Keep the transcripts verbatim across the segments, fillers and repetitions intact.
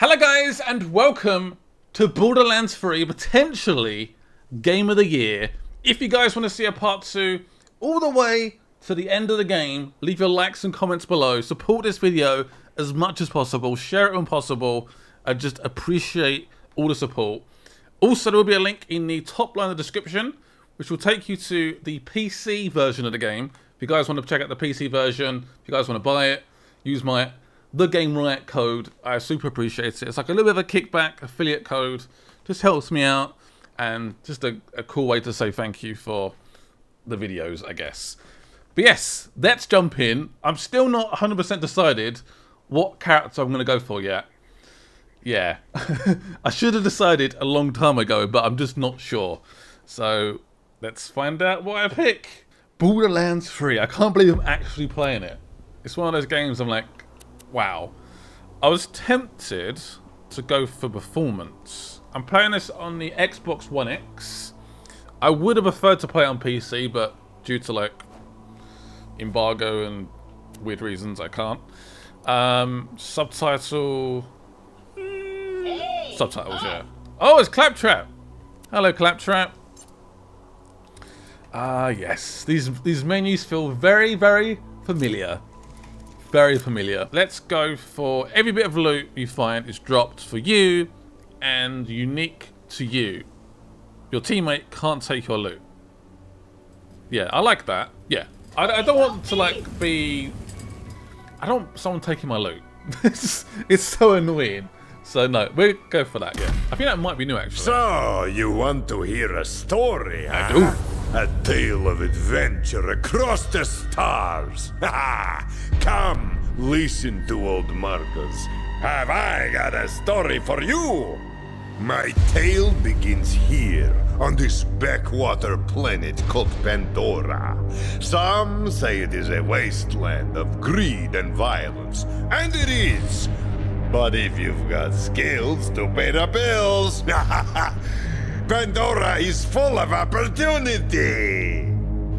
Hello guys and welcome to Borderlands three, potentially Game of the Year. If you guys want to see a part two all the way to the end of the game, leave your likes and comments below. Support this video as much as possible, share it when possible. I just appreciate all the support. Also, there will be a link in the top line of the description, which will take you to the P C version of the game. If you guys want to check out the P C version, if you guys want to buy it, use my The Game Riot code. I super appreciate it. It's like a little bit of a kickback affiliate code. Just helps me out and just a, a cool way to say thank you for the videos, I guess. But yes, let's jump in. I'm still not one hundred percent decided what character I'm going to go for yet. Yeah. I should have decided a long time ago, but I'm just not sure. So let's find out what I pick. Borderlands three. I can't believe I'm actually playing it. It's one of those games I'm like, wow. I was tempted to go for performance. I'm playing this on the Xbox One X. I would have preferred to play it on P C, but due to like embargo and weird reasons, I can't. Um, subtitle... Hey. Subtitles, oh. Yeah. Oh, it's Claptrap! Hello, Claptrap. Ah, uh, yes. These, these menus feel very, very familiar. Very familiar. Let's go for every bit of loot you find is dropped for you and unique to you. Your teammate can't take your loot. Yeah, I like that. Yeah, I, I don't want to like be... I don't want someone taking my loot. it's, it's so annoying. So no, we'll go for that, yeah. I think that might be new actually. So, you want to hear a story, huh? I do. A tale of adventure across the stars. Come, listen to old Marcus. Have I got a story for you? My tale begins here, on this backwater planet called Pandora. Some say it is a wasteland of greed and violence, and it is. But if you've got skills to pay the bills, Pandora is full of opportunity!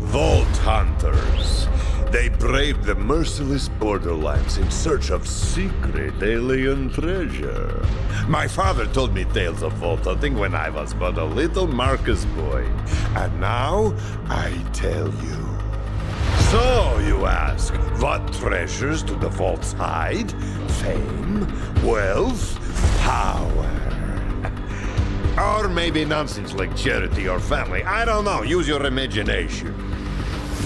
Vault Hunters. They brave the merciless borderlands in search of secret alien treasure. My father told me tales of vault hunting when I was but a little Marcus boy. And now, I tell you. So, you ask, what treasures do the vaults hide? Fame? Wealth? Power? Or maybe nonsense like charity or family. I don't know. Use your imagination.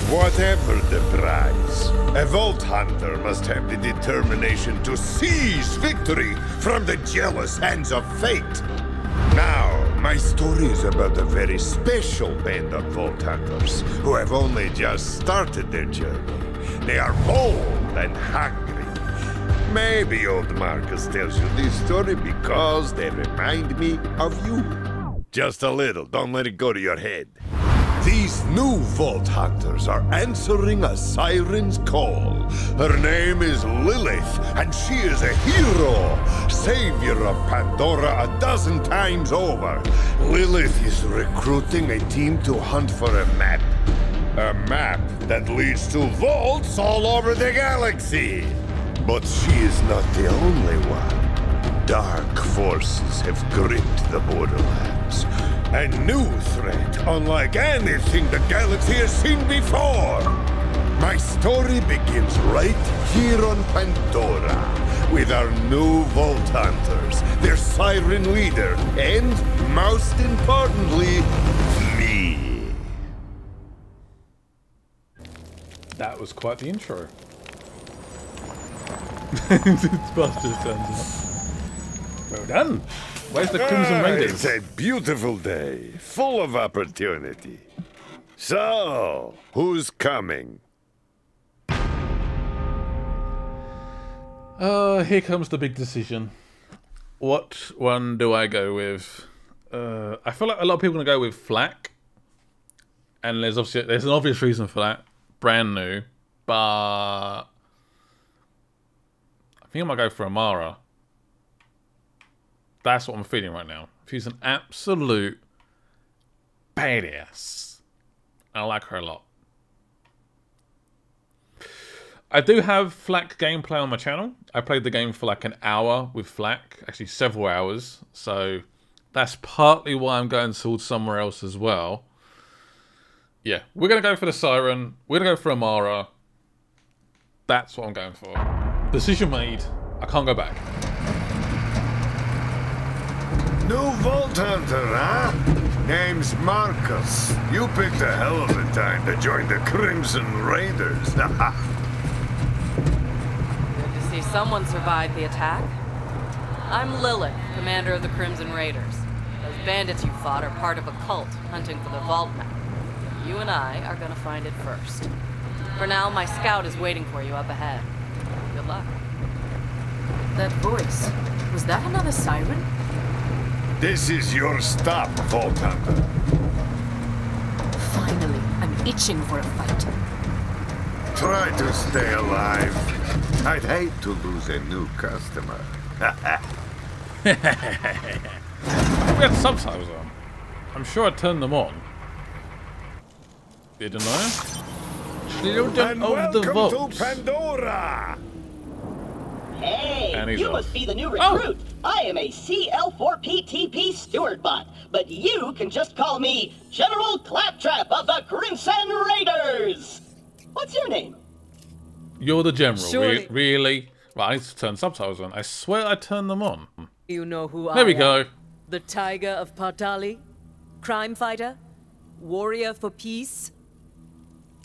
Whatever the prize, a vault hunter must have the determination to seize victory from the jealous hands of fate. Now, my story is about a very special band of vault hunters who have only just started their journey. They are bold and hungry. Maybe old Marcus tells you this story because they remind me of you. Just a little, don't let it go to your head. These new vault hunters are answering a siren's call. Her name is Lilith, and she is a hero, savior of Pandora a dozen times over. Lilith is recruiting a team to hunt for a map. A map that leads to vaults all over the galaxy. But she is not the only one. Dark forces have gripped the borderlands. A new threat, unlike anything the galaxy has seen before. My story begins right here on Pandora, with our new Vault Hunters, their Siren leader, and, most importantly, me. That was quite the intro. Well done. Where's the Crimson Raiders? It's a beautiful day, full of opportunity. So, who's coming? Uh, here comes the big decision. What one do I go with? Uh, I feel like a lot of people are going to go with Flak. And there's obviously there's an obvious reason for that. Brand new. But... I think I might go for Amara. That's what I'm feeling right now. She's an absolute badass. I like her a lot. I do have Flak gameplay on my channel. I played the game for like an hour with Flak, actually several hours. So that's partly why I'm going towards somewhere else as well. Yeah, we're going to go for the Siren. We're going to go for Amara. That's what I'm going for. Decision made. I can't go back. New Vault Hunter, huh? Name's Marcus. You picked a hell of a time to join the Crimson Raiders. Good to see someone survived the attack. I'm Lilith, commander of the Crimson Raiders. Those bandits you fought are part of a cult hunting for the Vault map. You and I are gonna find it first. For now, my scout is waiting for you up ahead. Good luck. That voice, was that another siren? This is your stop, Vault Hunter. Finally, I'm itching for a fight. Try to stay alive. I'd hate to lose a new customer. We had subtitles on. I'm sure I turned them on. Didn't I? Children of the Vault. Welcome to Pandora. Hey, you up. Must be the new recruit. Oh. I am a C L four P T P steward bot, but you can just call me General Claptrap of the Crimson Raiders. What's your name? You're the general. Re really? Well, I need to turn subtitles on. I swear I turned them on. You know who there I am. There we go. The Tiger of Partali, crime fighter, warrior for peace.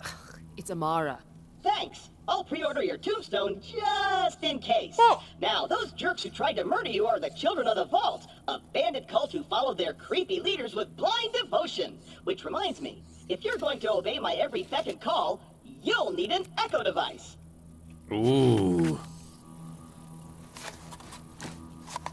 Ugh, it's Amara. Thanks. I'll pre-order your tombstone just in case. Oh. Now, those jerks who tried to murder you are the Children of the Vault, a bandit cult who followed their creepy leaders with blind devotion. Which reminds me, if you're going to obey my every beck and call, you'll need an Echo device. Ooh.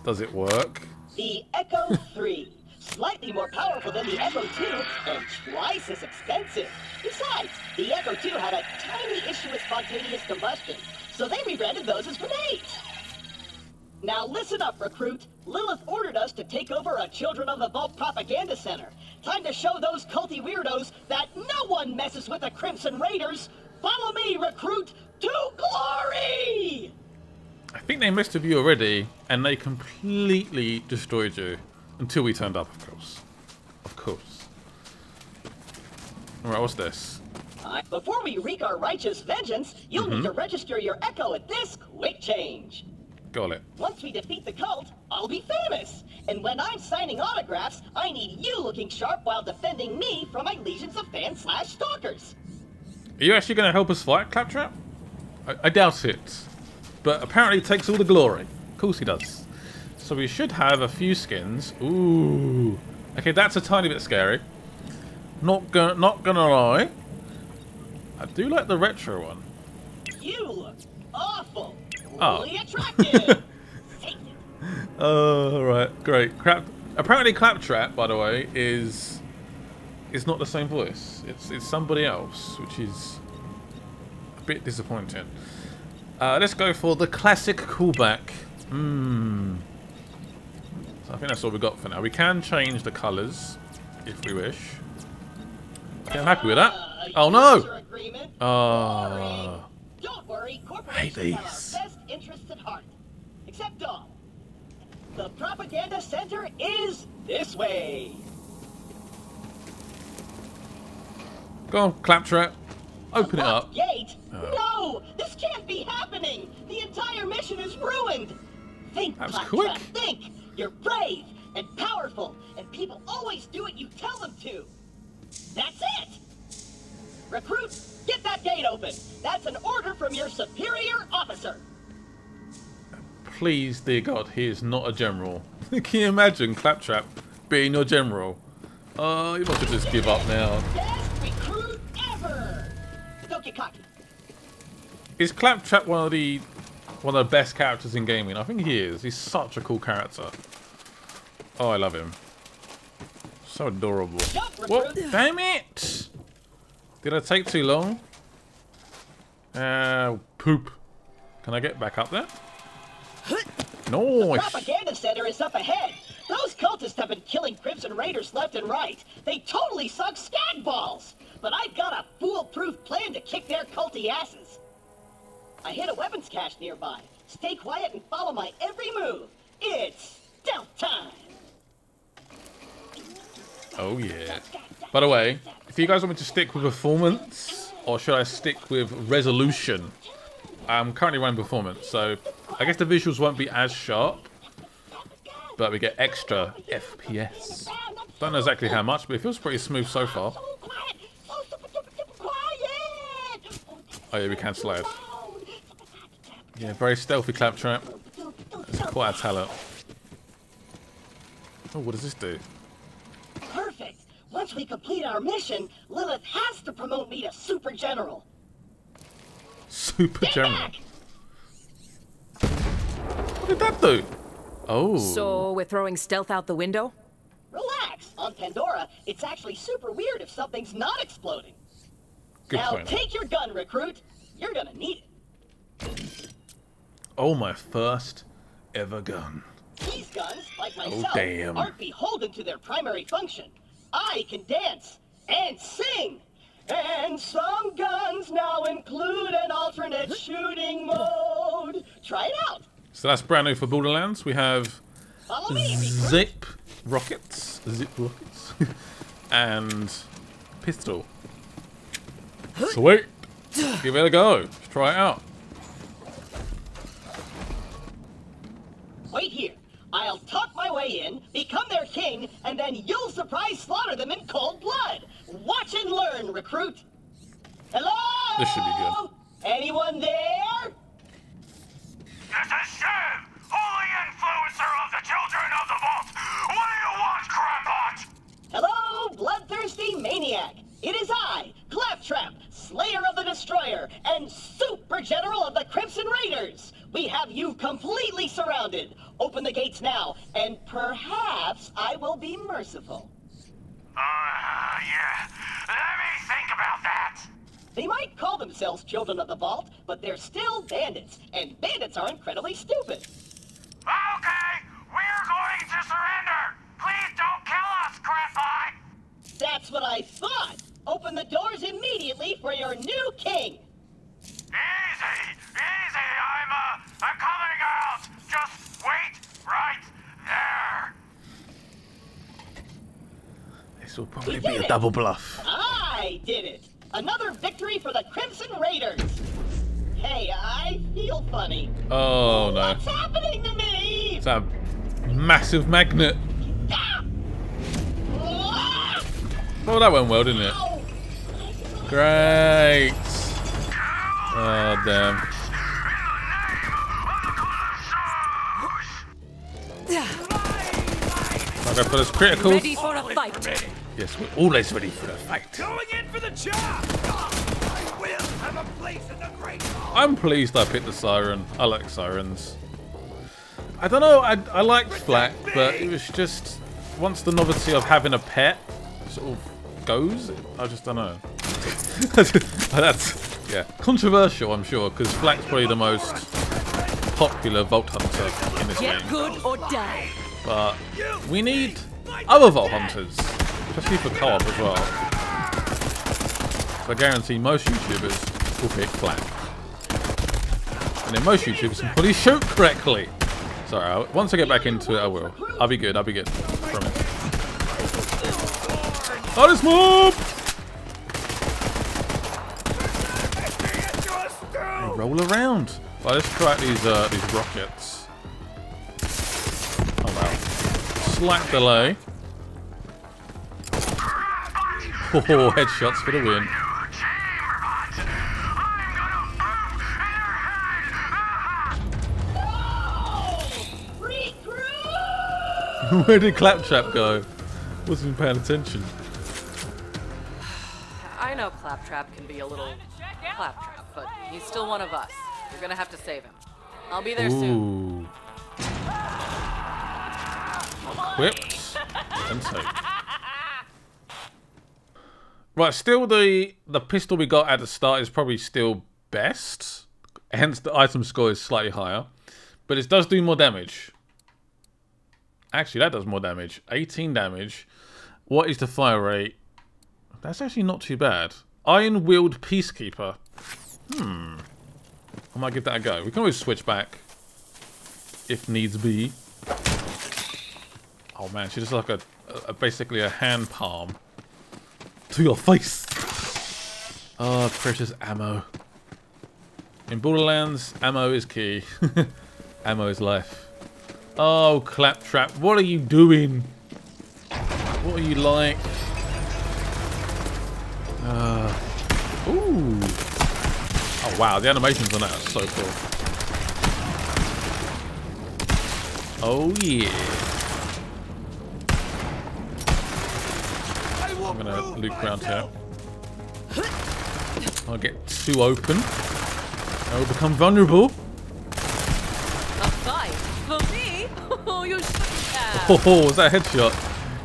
Does it work? The Echo three. Slightly more powerful than the Echo two and twice as expensive. Besides, the Echo two had a tiny issue with spontaneous combustion, so they rebranded those as grenades. Now listen up, recruit. Lilith ordered us to take over a Children of the Vault propaganda center. Time to show those culty weirdos that no one messes with the Crimson Raiders. Follow me, recruit, to glory! I think they messed with you already, and they completely destroyed you. Until we turned up, of course. Of course. Alright, what's this? Uh, before we wreak our righteous vengeance, you'll mm-hmm. need to register your Echo at this quick change. Got it. Once we defeat the cult, I'll be famous. And when I'm signing autographs, I need you looking sharp while defending me from my legions of fans slash stalkers. Are you actually going to help us fight, Claptrap? I, I doubt it. But apparently it takes all the glory. Of course he does. So we should have a few skins. Ooh. Okay, that's a tiny bit scary. Not gonna, not gonna lie. I do like the retro one. You look awful. Oh. Really attractive. Oh, right. Great. Crap. Apparently Claptrap, by the way, is is not the same voice. It's it's somebody else, which is a bit disappointing. Uh, let's go for the classic callback. Hmm. I think that's all we got for now. We can change the colours if we wish. Okay, I'm happy with that. Oh no! Oh. Don't worry, corporations have our best interests at heart. Except Dawn. The propaganda center is this way. Go on, Claptrap. Open it up. Gate? Oh. No! This can't be happening! The entire mission is ruined! Think, Claptrap, think! You're brave and powerful, and people always do what you tell them to. That's it! Recruit, get that gate open. That's an order from your superior officer. Please, dear God, he is not a general. Can you imagine Claptrap being your general? Oh, you must just give up now. Best recruit ever! Don't get cocky. Is Claptrap one of the... One of the best characters in gaming. I think he is. He's such a cool character. Oh, I love him. So adorable. What? Damn it! Did I take too long? Uh, poop. Can I get back up there? No. The propaganda center is up ahead. Those cultists have been killing Crimson Raiders left and right. They totally suck scag balls. But I've got a foolproof plan to kick their culty asses. I hit a weapons cache nearby. Stay quiet and follow my every move. It's stealth time. Oh yeah. By the way, if you guys want me to stick with performance or should I stick with resolution? I'm currently running performance, so I guess the visuals won't be as sharp, but we get extra F P S. Don't know exactly how much, but it feels pretty smooth so far. Oh yeah, we can slide. Yeah, very stealthy Claptrap. It's quite a talent. Oh, what does this do? Perfect. Once we complete our mission, Lilith has to promote me to Super General. Super Get General. Back. What did that do? Oh. So we're throwing stealth out the window? Relax. On Pandora, it's actually super weird if something's not exploding. Good now point. Take your gun, recruit. You're gonna need it. Oh, my first ever gun. These guns, like myself, oh, damn. aren't beholden to their primary function. I can dance and sing. And some guns now include an alternate shooting mode. Try it out. So that's brand new for Borderlands. We have me, zip rockets, zip rockets, and pistol. Sweet. Give it a go. Let's try it out. Wait here. I'll talk my way in, become their king, and then you'll surprise slaughter them in cold blood. Watch and learn, recruit. Hello? This should be good. Anyone there? This is Shiv, holy influencer of the Children of the Vault. What do you want, crackpot? Hello, bloodthirsty maniac. It is I, Claptrap, Slayer of the Destroyer, and Super General of the Crimson Raiders. We have you completely surrounded. Open the gates now, and perhaps I will be merciful. Uh, yeah. Let me think about that. They might call themselves Children of the Vault, but they're still bandits, and bandits are incredibly stupid. Okay, we're going to surrender. Please don't kill us, Crapbot. That's what I thought. Open the doors immediately for your new king. Easy, easy. I'm uh, I'm coming out. Just wait right there. This will probably be a it. double bluff. I did it. Another victory for the Crimson Raiders. Hey, I feel funny. Oh no! What's happening to me? It's a massive magnet. Oh, that went well, didn't it? Great. Oh, damn. I'm going to put us criticals. Ready for a fight. Yes, we're always ready for a fight. Going in for the job. I will have a place in the great hall. I'm pleased I picked the Siren. I like Sirens. I don't know. I, I liked Flak, but it was just... Once the novelty of having a pet sort of... goes? I just don't know. That's, yeah, controversial, I'm sure, because Flak's probably the most popular Vault Hunter in this Get game. Good or die. But we need other Vault Hunters, especially for co-op as well. So I guarantee most YouTubers will pick Flak. And then most YouTubers can probably shoot correctly. Sorry, I'll, once I get back into it, I will. I'll be good, I'll be good. Promise. Oh, this mob! They roll around. Well, let's try these uh, these rockets. Oh wow! Slack delay. Oh, headshots for the win. Where did Claptrap go? Wasn't paying attention. I know Claptrap can be a little Claptrap, but he's still one of us. You're gonna have to save him. I'll be there Ooh. soon. Equipped and saved. Right, still the the pistol we got at the start is probably still best. Hence the item score is slightly higher, but it does do more damage. Actually, that does more damage. eighteen damage. What is the fire rate? That's actually not too bad. Iron Wheeled Peacekeeper. Hmm. I might give that a go. We can always switch back if needs be. Oh man, she just like a, a basically a hand palm to your face. Oh, precious ammo. In Borderlands, ammo is key. Ammo is life. Oh, Claptrap, what are you doing? What are you like? Uh, ooh. Oh wow, the animations on that are so cool. Oh yeah. I'm gonna loop around here. I'll get too open. I will become vulnerable. A fight for me? Oh, you shouldn't have. Oh, oh, was that a headshot?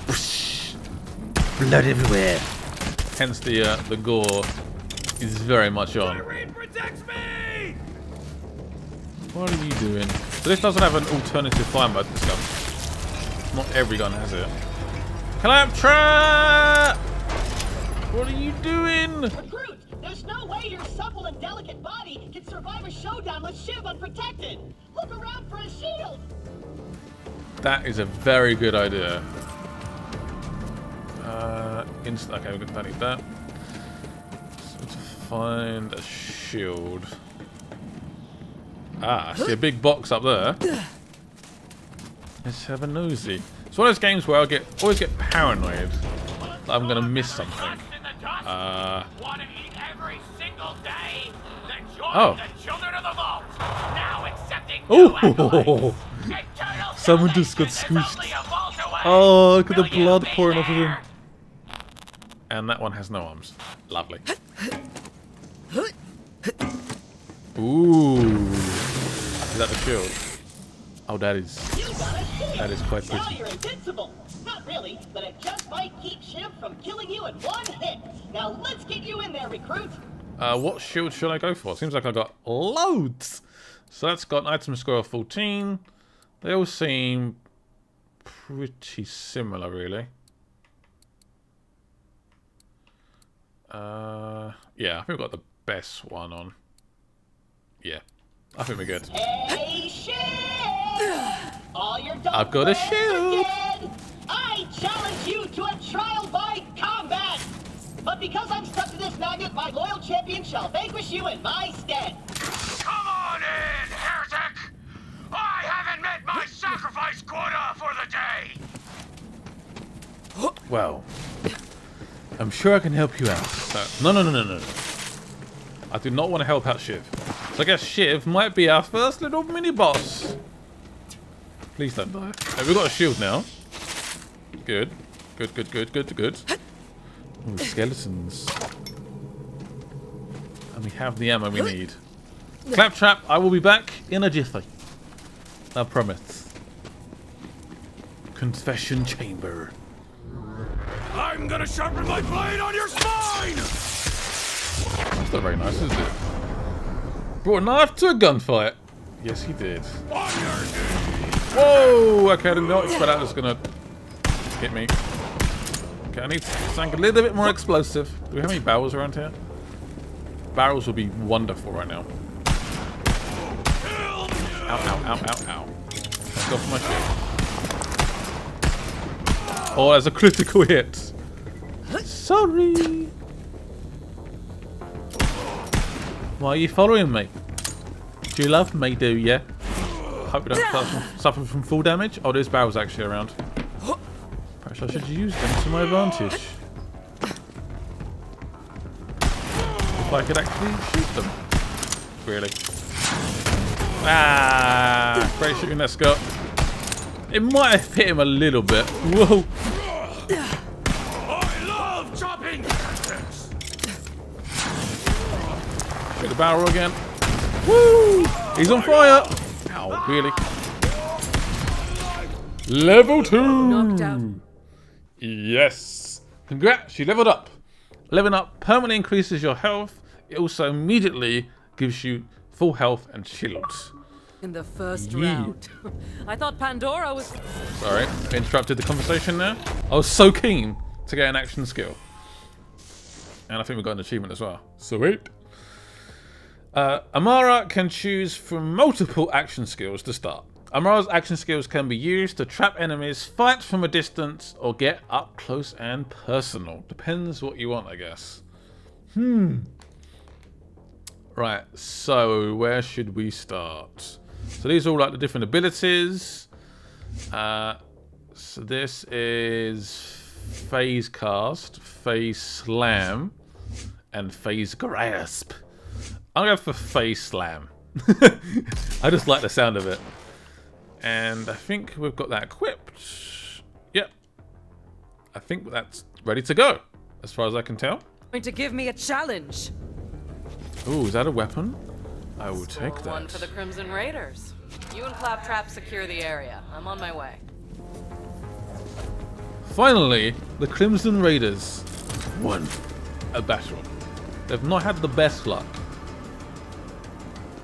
Whoosh. Blood everywhere. Hence the uh, the gore is very much on. Tyreen protects me! What are you doing? So this doesn't have an alternative fire mode. This gun. Not every gun has it. Claptrap! What are you doing? Recruit, there's no way your supple and delicate body can survive a showdown with Shiv unprotected. Look around for a shield. That is a very good idea. Uh, inst okay, we don't need that. So to find a shield. Ah, I see a big box up there. Let's have a nosy. It's one of those games where I get always get paranoid that I'm gonna miss something. Uh, oh! Oh! Someone just got squished. Oh, look at the blood pouring off of him. And that one has no arms. Lovely. Ooh! Is that the shield? Oh, that is. That is quite pretty. Now you're invincible. Not really, but it just might keep Shiv from killing you in one hit. Now let's get you in there, recruit. Uh, what shield should I go for? Seems like I got loads. So that's got an item score of fourteen. They all seem pretty similar, really. Uh, yeah, I think we've got the best one on. Yeah, I think we're good. Hey, Shiv! All your I've got a shield! I challenge you to a trial by combat! But because I'm stuck to this magnet, my loyal champion shall vanquish you in my stead! Come on in, heretic! I haven't met my sacrifice quota for the day! Well, I'm sure I can help you out. No, no, no, no, no, no. I do not want to help out Shiv. So I guess Shiv might be our first little mini-boss. Please don't die. Hey, we've got a shield now. Good. Good, good, good, good, good. Ooh, skeletons. And we have the ammo we need. Claptrap, I will be back in a jiffy. I promise. Confession chamber. I'm gonna sharpen my blade on your spine! That's not very nice, is it? Brought a knife to a gunfight. Yes, he did. Whoa! Okay, I did not expect that was gonna hit me. Okay, I need something a little bit more explosive. Do we have any barrels around here? Barrels would be wonderful right now. Ow, ow, ow, ow, ow. Let's go for my shield. Oh, that's a critical hit. Sorry. Why are you following me? Do you love me, do you? Hope we don't suffer from full damage. Oh, there's barrels actually around. Perhaps I should use them to my advantage. If I could actually shoot them. Really. Ah, great shooting there, Scott. It might have hit him a little bit. Whoa. I love chopping tactics. Shoot the barrel again. Woo! He's on fire. Ow, really? Level two! Yes! Congrats, you leveled up. Leveling up permanently increases your health. It also immediately gives you full health and shields. In the first yeah. round. I thought Pandora was... Sorry, I interrupted the conversation there. I was so keen to get an action skill. And I think we got an achievement as well. Sweet. Uh, Amara can choose from multiple action skills to start. Amara's action skills can be used to trap enemies, fight from a distance, or get up close and personal. Depends what you want, I guess. Hmm. Right, so where should we start? So these are all like the different abilities. Uh, so this is phase cast, phase slam, and phase grasp. I'll go for phase slam. I just like the sound of it. And I think we've got that equipped. Yep. I think that's ready to go, as far as I can tell. Going to give me a challenge. Ooh, is that a weapon? I will Score take that. One for the Crimson Raiders. You and Claptrap secure the area. I'm on my way. Finally, the Crimson Raiders won a battle. They've not had the best luck.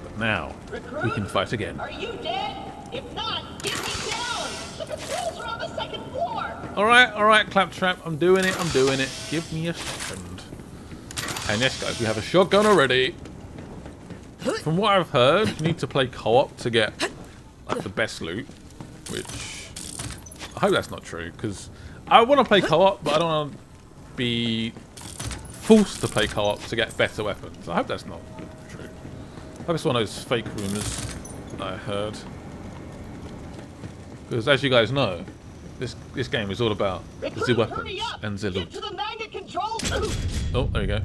But now, Recruit? we can fight again. Are you dead? If not, get me down! The patrols are on the second floor! Alright, alright, Claptrap. I'm doing it, I'm doing it. Give me a second. And yes, guys, we have a shotgun already. From what I've heard, you need to play co-op to get like, the best loot. Which, I hope that's not true, because I want to play co-op, but I don't want to be forced to play co-op to get better weapons. I hope that's not true. I hope it's one of those fake rumors that I heard. Because as you guys know, this this game is all about Recruit, the weapons and the loot. The oh, there you go.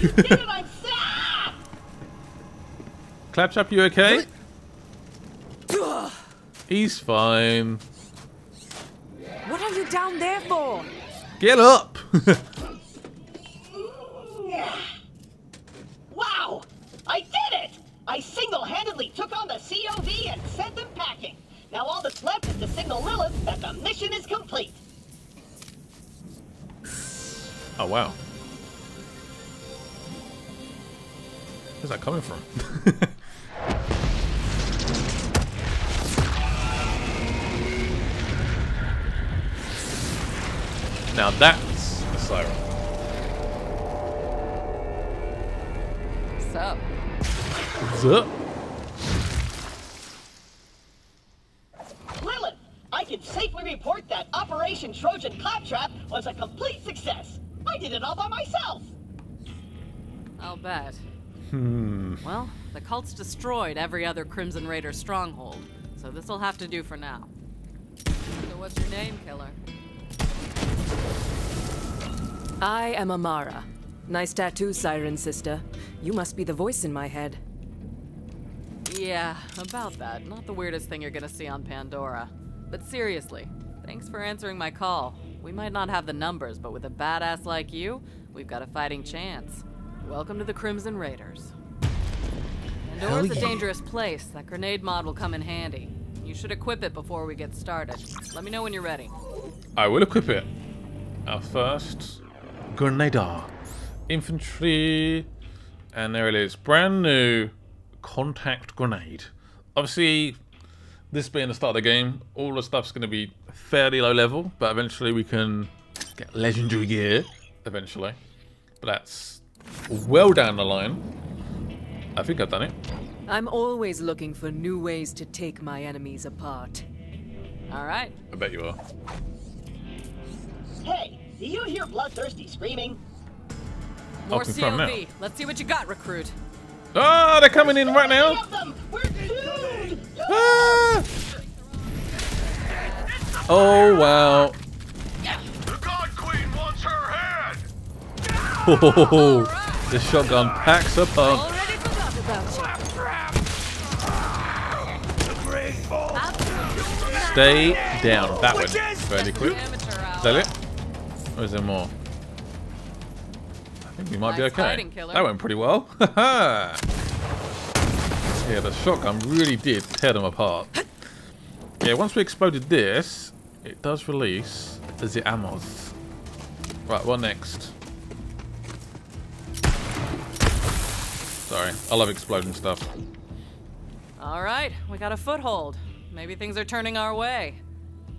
You did it, I'm sad! Claptrap, you okay? He's fine. What are you down there for? Get up! Wow! I did it! I single-handedly took on the C O V and sent them packing. Now all that's left is to signal Lilith that the mission is complete. Oh wow. Where's that coming from? Now that's a siren. What's up? What's up? Safely report that Operation Trojan Claptrap was a complete success. I did it all by myself. I'll bet. Hmm. Well, the cult's destroyed every other Crimson Raider stronghold, so this'll have to do for now. So what's your name, killer? I am Amara. Nice tattoo, Siren sister. You must be the voice in my head. Yeah, about that. Not the weirdest thing you're gonna see on Pandora. But seriously, thanks for answering my call. We might not have the numbers, but with a badass like you, we've got a fighting chance. Welcome to the Crimson Raiders. Pandora's yeah. a dangerous place. That grenade mod will come in handy. You should equip it before we get started. Let me know when you're ready. I will equip it. Our first grenada. Infantry. And there it is. Brand new contact grenade. Obviously, this being the start of the game, all the stuff's going to be fairly low level, but eventually we can get legendary gear, eventually. But that's well down the line. I think I've done it. I'm always looking for new ways to take my enemies apart. All right. I bet you are. Hey, do you hear bloodthirsty screaming? More C O V. Let's see what you got, Recruit. Oh, they're coming in right now. Ah. Oh wow! The God Queen wants her head. Oh, right. This shotgun packs a punch. Stay down. That one fairly quick. Is that it? Or is there more? I think we might be okay. That went pretty well. Haha. Yeah, the shotgun really did tear them apart. Yeah, once we exploded this, it does release the ammos. Right, what next? Sorry, I love exploding stuff. All right, we got a foothold. Maybe things are turning our way.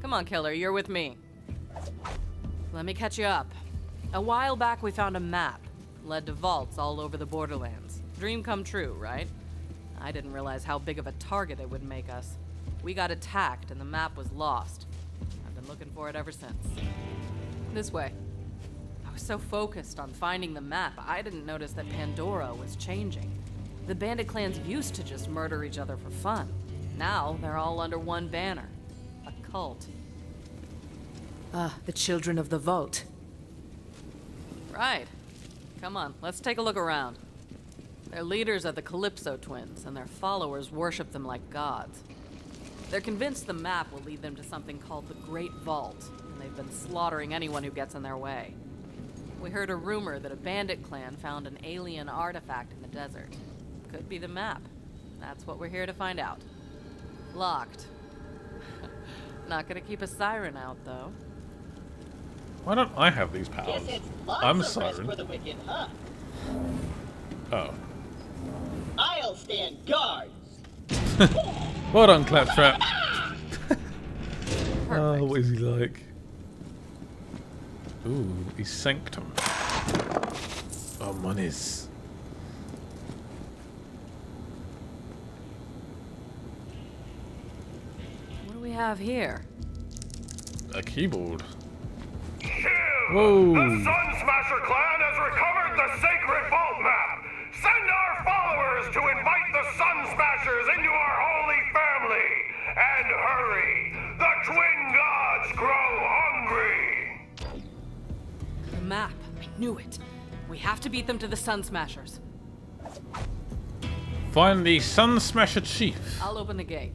Come on, killer, you're with me. Let me catch you up. A while back, we found a map. Led to vaults all over the Borderlands. Dream come true, right? I didn't realize how big of a target it would make us. We got attacked and the map was lost. I've been looking for it ever since. This way. I was so focused on finding the map, I didn't notice that Pandora was changing. The bandit clans used to just murder each other for fun. Now they're all under one banner. A cult. Ah, the Children of the Vault. Right. Come on, let's take a look around. Their leaders are the Calypso twins, and their followers worship them like gods. They're convinced the map will lead them to something called the Great Vault, and they've been slaughtering anyone who gets in their way. We heard a rumor that a bandit clan found an alien artifact in the desert. Could be the map. That's what we're here to find out. Locked. Not gonna keep a siren out, though. Why don't I have these powers? I'm a siren. For the wicked, huh? Oh. I'll stand guard. Well done, Claptrap. Oh, what is he like? Ooh, he's Sanctum. Oh, monies. What do we have here? A keyboard. Shiv! Whoa. The Sun Smasher clan has recovered the sacred vault map. Send our followers to invite the Sun Smashers into our holy family. And hurry! The twin gods grow hungry! The map. I knew it. We have to beat them to the Sun Smashers. Find the Sun Smasher chief. I'll open the gate.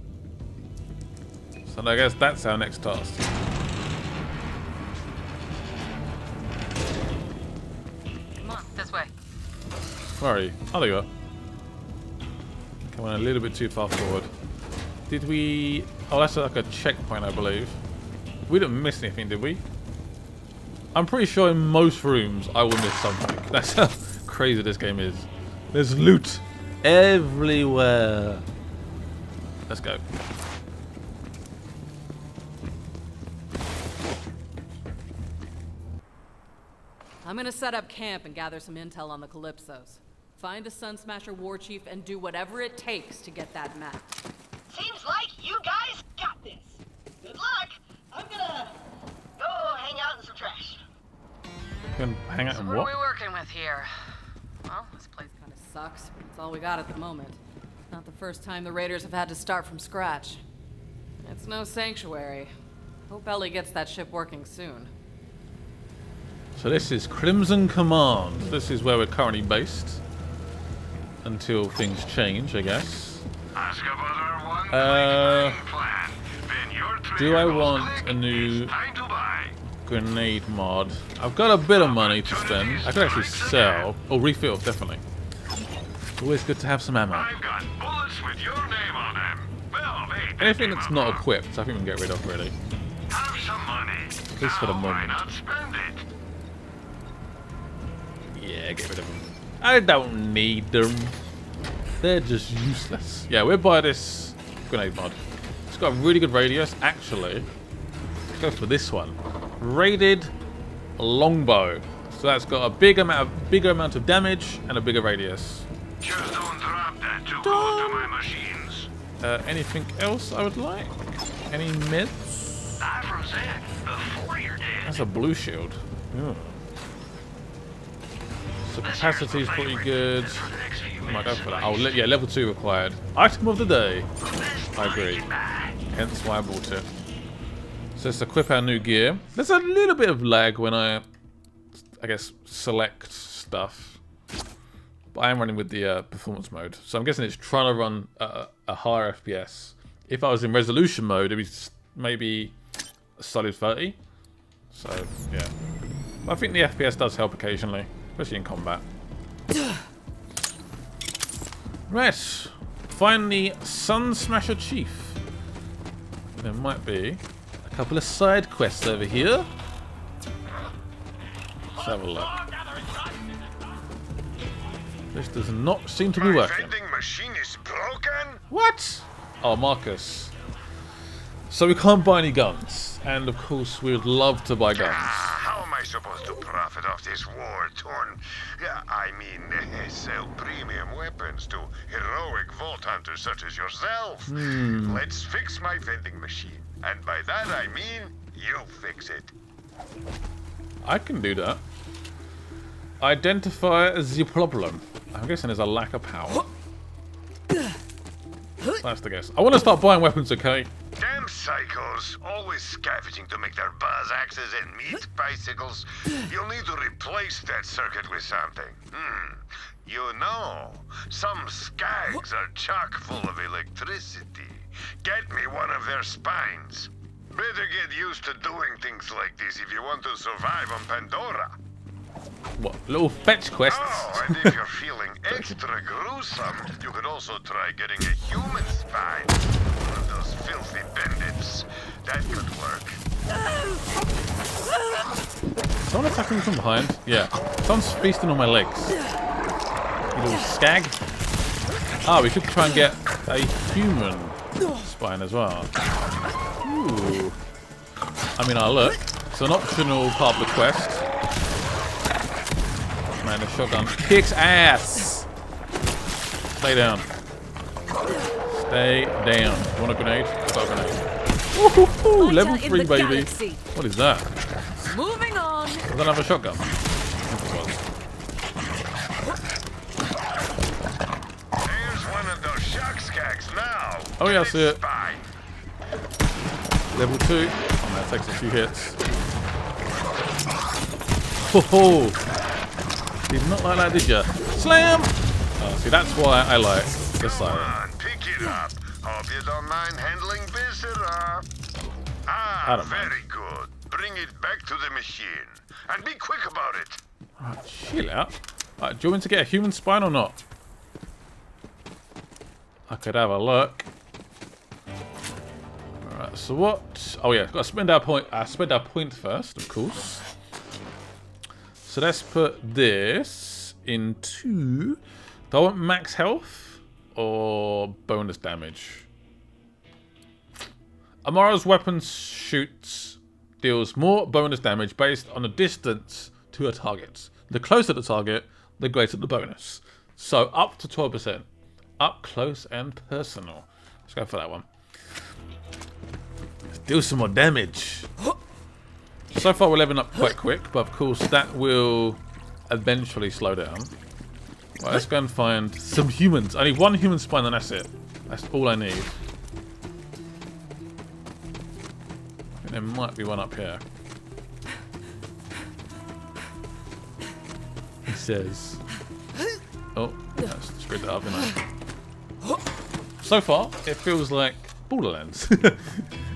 So I guess that's our next task. Come on, this way. Where are you? Oh, there you are. Come on, a little bit too far forward. Did we... Oh, that's like a checkpoint, I believe. We didn't miss anything, did we? I'm pretty sure in most rooms I will miss something. That's how crazy this game is. There's loot everywhere. Let's go. I'm gonna set up camp and gather some intel on the Calypsos. Find the Sun Smasher war chief and do whatever it takes to get that map. Seems like you guys got this. Good luck. I'm gonna go hang out in some trash. Gonna hang out in what? So what are we working with here? Well, this place kind of sucks, but it's all we got at the moment. Not the first time the Raiders have had to start from scratch. It's no sanctuary. Hope Ellie gets that ship working soon. So this is Crimson Command. This is where we're currently based. Until things change, I guess. Uh, do I want a new grenade mod? I've got a bit of money to spend. I could actually sell or refill, definitely. Always good to have some ammo. Anything that's not equipped, I think we can get rid of, really. At least for the moment. Yeah, get rid of them. I don't need them. They're just useless. Yeah, we'll buy this grenade mod. It's got a really good radius, actually. Let's go for this one. Raided longbow. So that's got a big amount of bigger amount of damage and a bigger radius. Just don't drop that too close to my machines. Uh, anything else I would like? Any meds? I was dead before you're dead. That's a blue shield. Yeah. The capacity is pretty good. I might go for that. Oh, le yeah, level two required. Item of the day. I agree. Hence why I bought it. So let's equip our new gear. There's a little bit of lag when I, I guess, select stuff. But I am running with the uh, performance mode. So I'm guessing it's trying to run a, a higher F P S. If I was in resolution mode, it would be maybe a solid thirty. So, yeah. But I think the F P S does help occasionally. Especially in combat. Right. Find the Sun Smasher Chief. There might be a couple of side quests over here. Let's have a look. This does not seem to be working. My vending machine is broken. What? Oh, Marcus. So we can't buy any guns. And of course we would love to buy guns. supposed to profit off this war-torn... I mean, sell premium weapons to heroic Vault Hunters such as yourself? Hmm. Let's fix my vending machine. And by that I mean, you fix it. I can do that. Identify the problem. I'm guessing there's a lack of power. That's the guess. I want to start buying weapons, okay? Damn psychos, always scavenging to make their buzz axes and meat bicycles. You'll need to replace that circuit with something. Hmm. You know, some skags are chock full of electricity. Get me one of their spines. Better get used to doing things like this if you want to survive on Pandora. What, little fetch quests? Oh, and if you're feeling extra gruesome, you could also try getting a human spine. One of those filthy bandits. That could work. Someone attacking from behind? Yeah. Someone's feasting on my legs. You little skag. Ah, we could try and get a human spine as well. Ooh. I mean, I'll look. It's an optional part of the quest. Man, a shotgun kicks ass. Stay down. Stay down. You want a grenade? I've got a grenade. Woohoo! Level three, baby. What is that? Moving on. I don't have a shotgun. There's one of those shock skags now. Oh yeah, I see it. Level two. Oh, that takes a few hits. Ho ho! Did not like that, did ya? Slam! Oh, see, that's why I like the Siren. Pick it up. Hope you don't mind handling Viscera. Ah, very good. Bring it back to the machine. And be quick about it. Alright, chill out. Alright, do you want to get a human spine or not? I could have a look. Right, so what? Oh yeah, gotta spend our point. I uh, spend our point first, of course. So let's put this into. Do I want max health or bonus damage? Amara's weapon shoots deals more bonus damage based on the distance to a target. The closer the target, the greater the bonus. So up to twelve percent, up close and personal. Let's go for that one. Do some more damage. So far we're leveling up quite quick, but of course that will eventually slow down. Right, let's go and find some humans. I need one human spine and that's it. That's all I need. I think there might be one up here. It says... Oh, I screwed that up, didn't I? So far, it feels like Borderlands.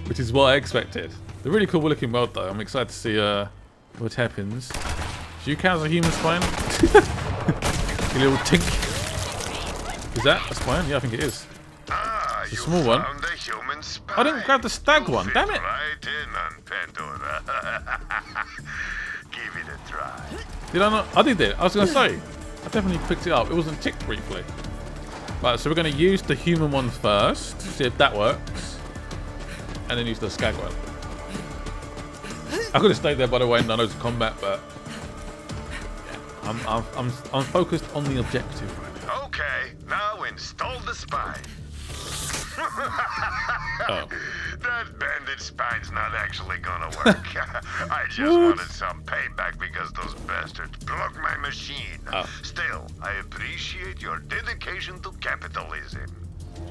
Which is what I expected. They're really cool looking world though. I'm excited to see uh, what happens. Do you count as a human spine? You little tink. Is that a spine? Yeah, I think it is. Ah, it's a small one. A human spine. I didn't grab the stag one, damn it! Right in on Pandora. Give it a try. Did I not? I did it. I was going to say. I definitely picked it up. It wasn't ticked briefly. Right, so we're going to use the human one first. See if that works. And then use the skag one. I could have stayed there by the way, none of combat, but yeah, I'm, I'm I'm I'm focused on the objective right now. Okay, now install the spine. Oh. That bandit spine's not actually gonna work. I just wanted some payback because those bastards broke my machine. Oh. Still, I appreciate your dedication to capitalism.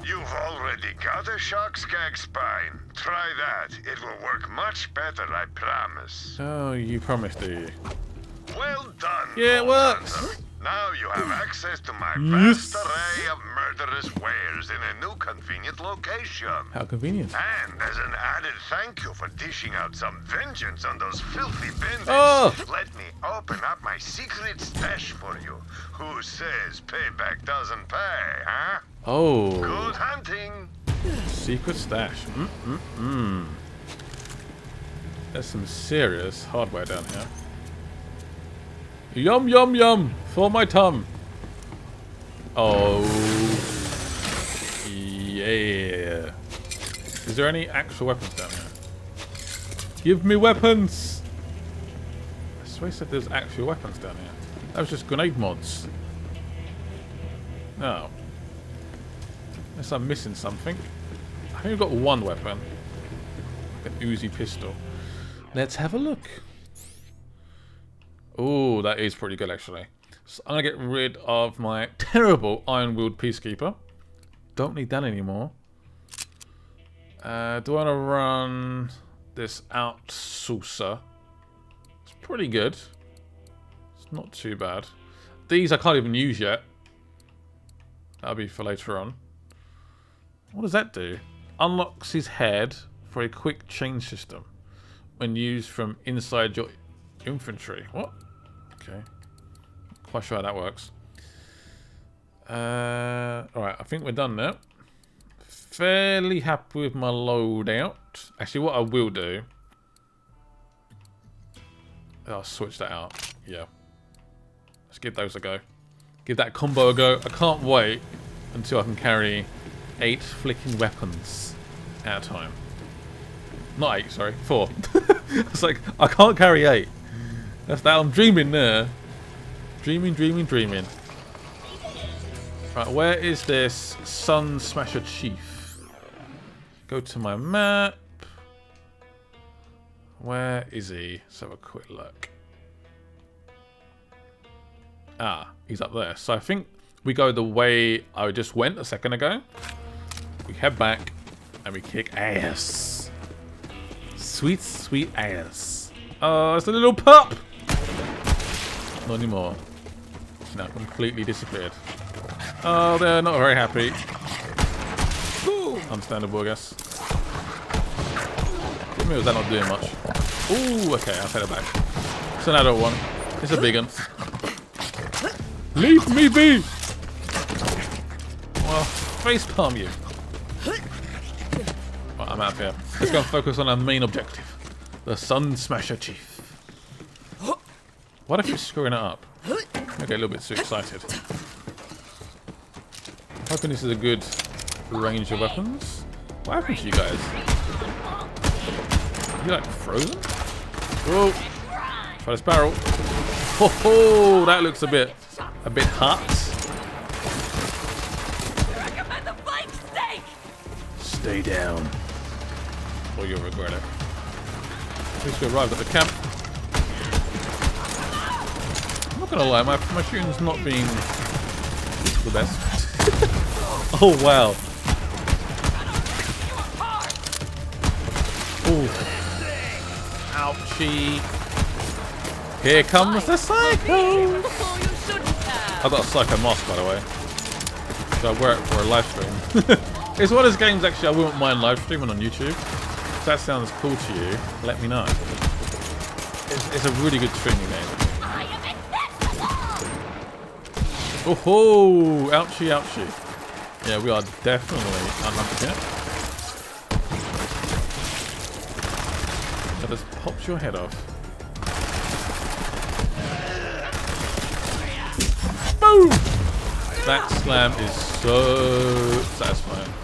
You've already got a shock skag spine. Try that. It will work much better, I promise. Oh, you promised, do you? Well done. Yeah, it works. Hunter. Now you have access to my vast yes. array of murderous wares in a new convenient location. How convenient. And as an added thank you for dishing out some vengeance on those filthy bandits, oh. Let me open up my secret stash for you. Who says payback doesn't pay, huh? Oh. Good hunting. Secret stash. Mm-mm-mm. There's some serious hardware down here. Yum, yum, yum. For my tum. Oh. Yeah. Is there any actual weapons down here? Give me weapons. That's So he said there's actual weapons down here. That was just grenade mods. No. Unless I'm missing something. I think we've got one weapon. An Uzi pistol. Let's have a look. Oh, that is pretty good actually. So I'm going to get rid of my terrible iron-wheeled peacekeeper. Don't need that anymore. Uh, do I want to run this out saucer? It's pretty good. It's not too bad. These I can't even use yet. That'll be for later on. What does that do? Unlocks his head for a quick change system when used from inside your infantry. What? Okay. Quite sure how that works. Uh, Alright, I think we're done now. Fairly happy with my loadout. Actually, what I will do... I'll switch that out. Yeah. Let's give those a go. Give that combo a go. I can't wait until I can carry eight flicking weapons at a time. Not eight, sorry. Four. It's like, I can't carry eight. That's that. I'm dreaming there. Dreaming, dreaming, dreaming. Right, where is this Sun Smasher Chief? Go to my map. Where is he? Let's have a quick look. Ah, he's up there. So I think we go the way I just went a second ago. We head back and we kick ass. Sweet, sweet ass. Oh, it's a little pup! Not anymore. Now completely disappeared. Oh, they're not very happy. Ooh. Understandable, I guess. Give me, was that not doing much? Ooh, okay, I'll take it back. It's an adult one. It's a big one. Leave me be! Well, face palm you. Well, I'm out of here. Let's go and focus on our main objective. The Sun Smasher Chief. What if you're screwing it up? I get a little bit too excited. Hoping this is a good range of weapons. What happened to you guys? You like frozen? Whoa! Try this barrel. Ho ho! That looks a bit, a bit hot. Stay down, or you'll regret it. At least we arrived at the camp. I'm not gonna lie, my my shooting's not been the best. Oh wow. Ooh. Ouchie. Here comes the psycho. I've got a psycho mask by the way. So I wear it for a live stream. It's one of those games actually I wouldn't mind live streaming on YouTube. If that sounds cool to you, let me know. It's, it's a really good streaming game. Oh ho! Ouchie, ouchie. Yeah, we are definitely unlucky here. That just pops your head off. Boom! That slam is so satisfying. One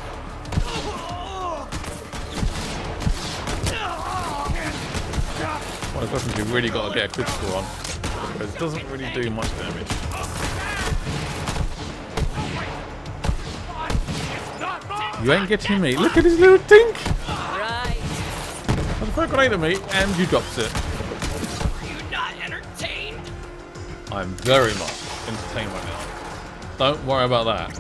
of the weapons you really got to get a critical on, because it doesn't really do much damage. You ain't getting me. Look at his little tink! Right. I'll throw a grenade at me, and you dropped it. Are you not entertained? I'm very much entertained right now. Don't worry about that.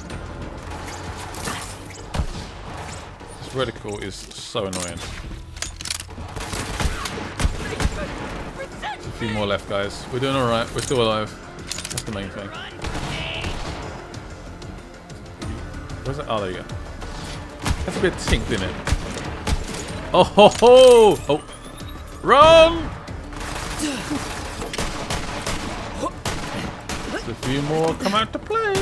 This reticle is so annoying. There's a few more left, guys. We're doing alright. We're still alive. That's the main thing. Where's it? Oh, there you go. That's a bit tinked in it. Oh ho ho! Oh, run! Just a few more come out to play.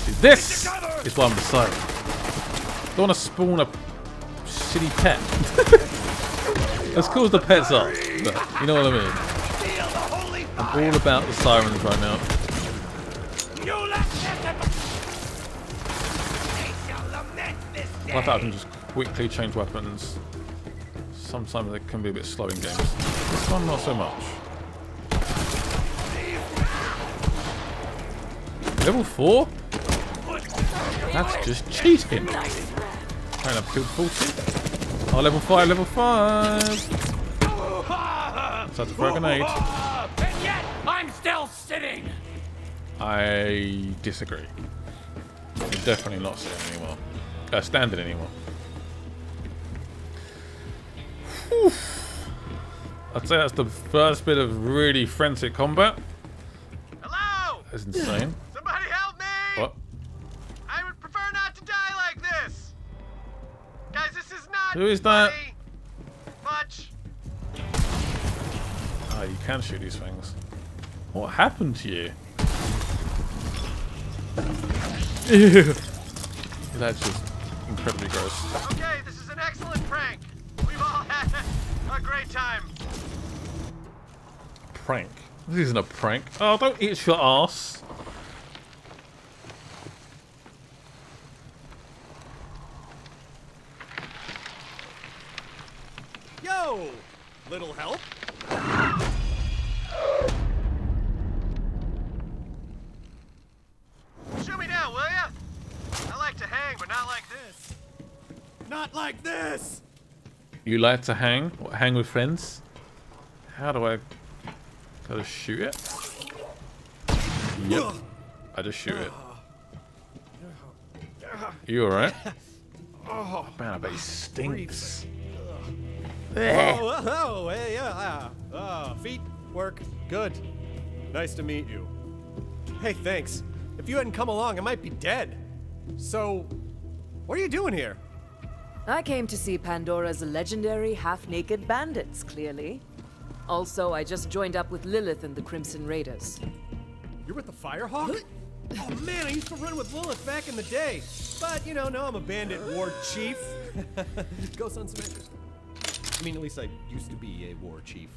See, this is what I'm deciding. Don't want to spawn a shitty pet. As cool as the pets are, but you know what I mean. I'm all about the sirens right now. I thought I can just quickly change weapons. sometimes it can be a bit slow in games. This one, not so much. Level four? That's just cheating. Trying to build forty. Oh, level five, level five. That's a throw grenade. And yet, I'm still sitting. I disagree. You're definitely not sitting anymore. Uh, standing anymore. Whew. I'd say that's the first bit of really frantic combat. Hello! That's insane. Somebody help me! What? I would prefer not to die like this. Guys, this is not. Who is that? Much. Oh, you can shoot these things. What happened to you? Ew. That's just incredibly gross. Okay, this is an excellent prank. We've all had a great time. Prank? This isn't a prank. Oh, don't eat your ass. Yo, little help. Shoot me down, will ya? I like to hang, but not like this. Not like this. You like to hang? What, hang with friends? How do I... Gotta shoot it? Yep. I just shoot it. You alright? Oh, man, I bet he stinks. Oh, oh, hey, yeah. Uh, feet work. Good. Nice to meet you. Hey, thanks. If you hadn't come along, I might be dead. So, what are you doing here? I came to see Pandora's legendary half-naked bandits, clearly. Also, I just joined up with Lilith and the Crimson Raiders. You're with the Firehawk? Oh man, I used to run with Lilith back in the day. But, you know, now I'm a bandit war chief. Go Sun Smashers. I mean, at least I used to be a war chief.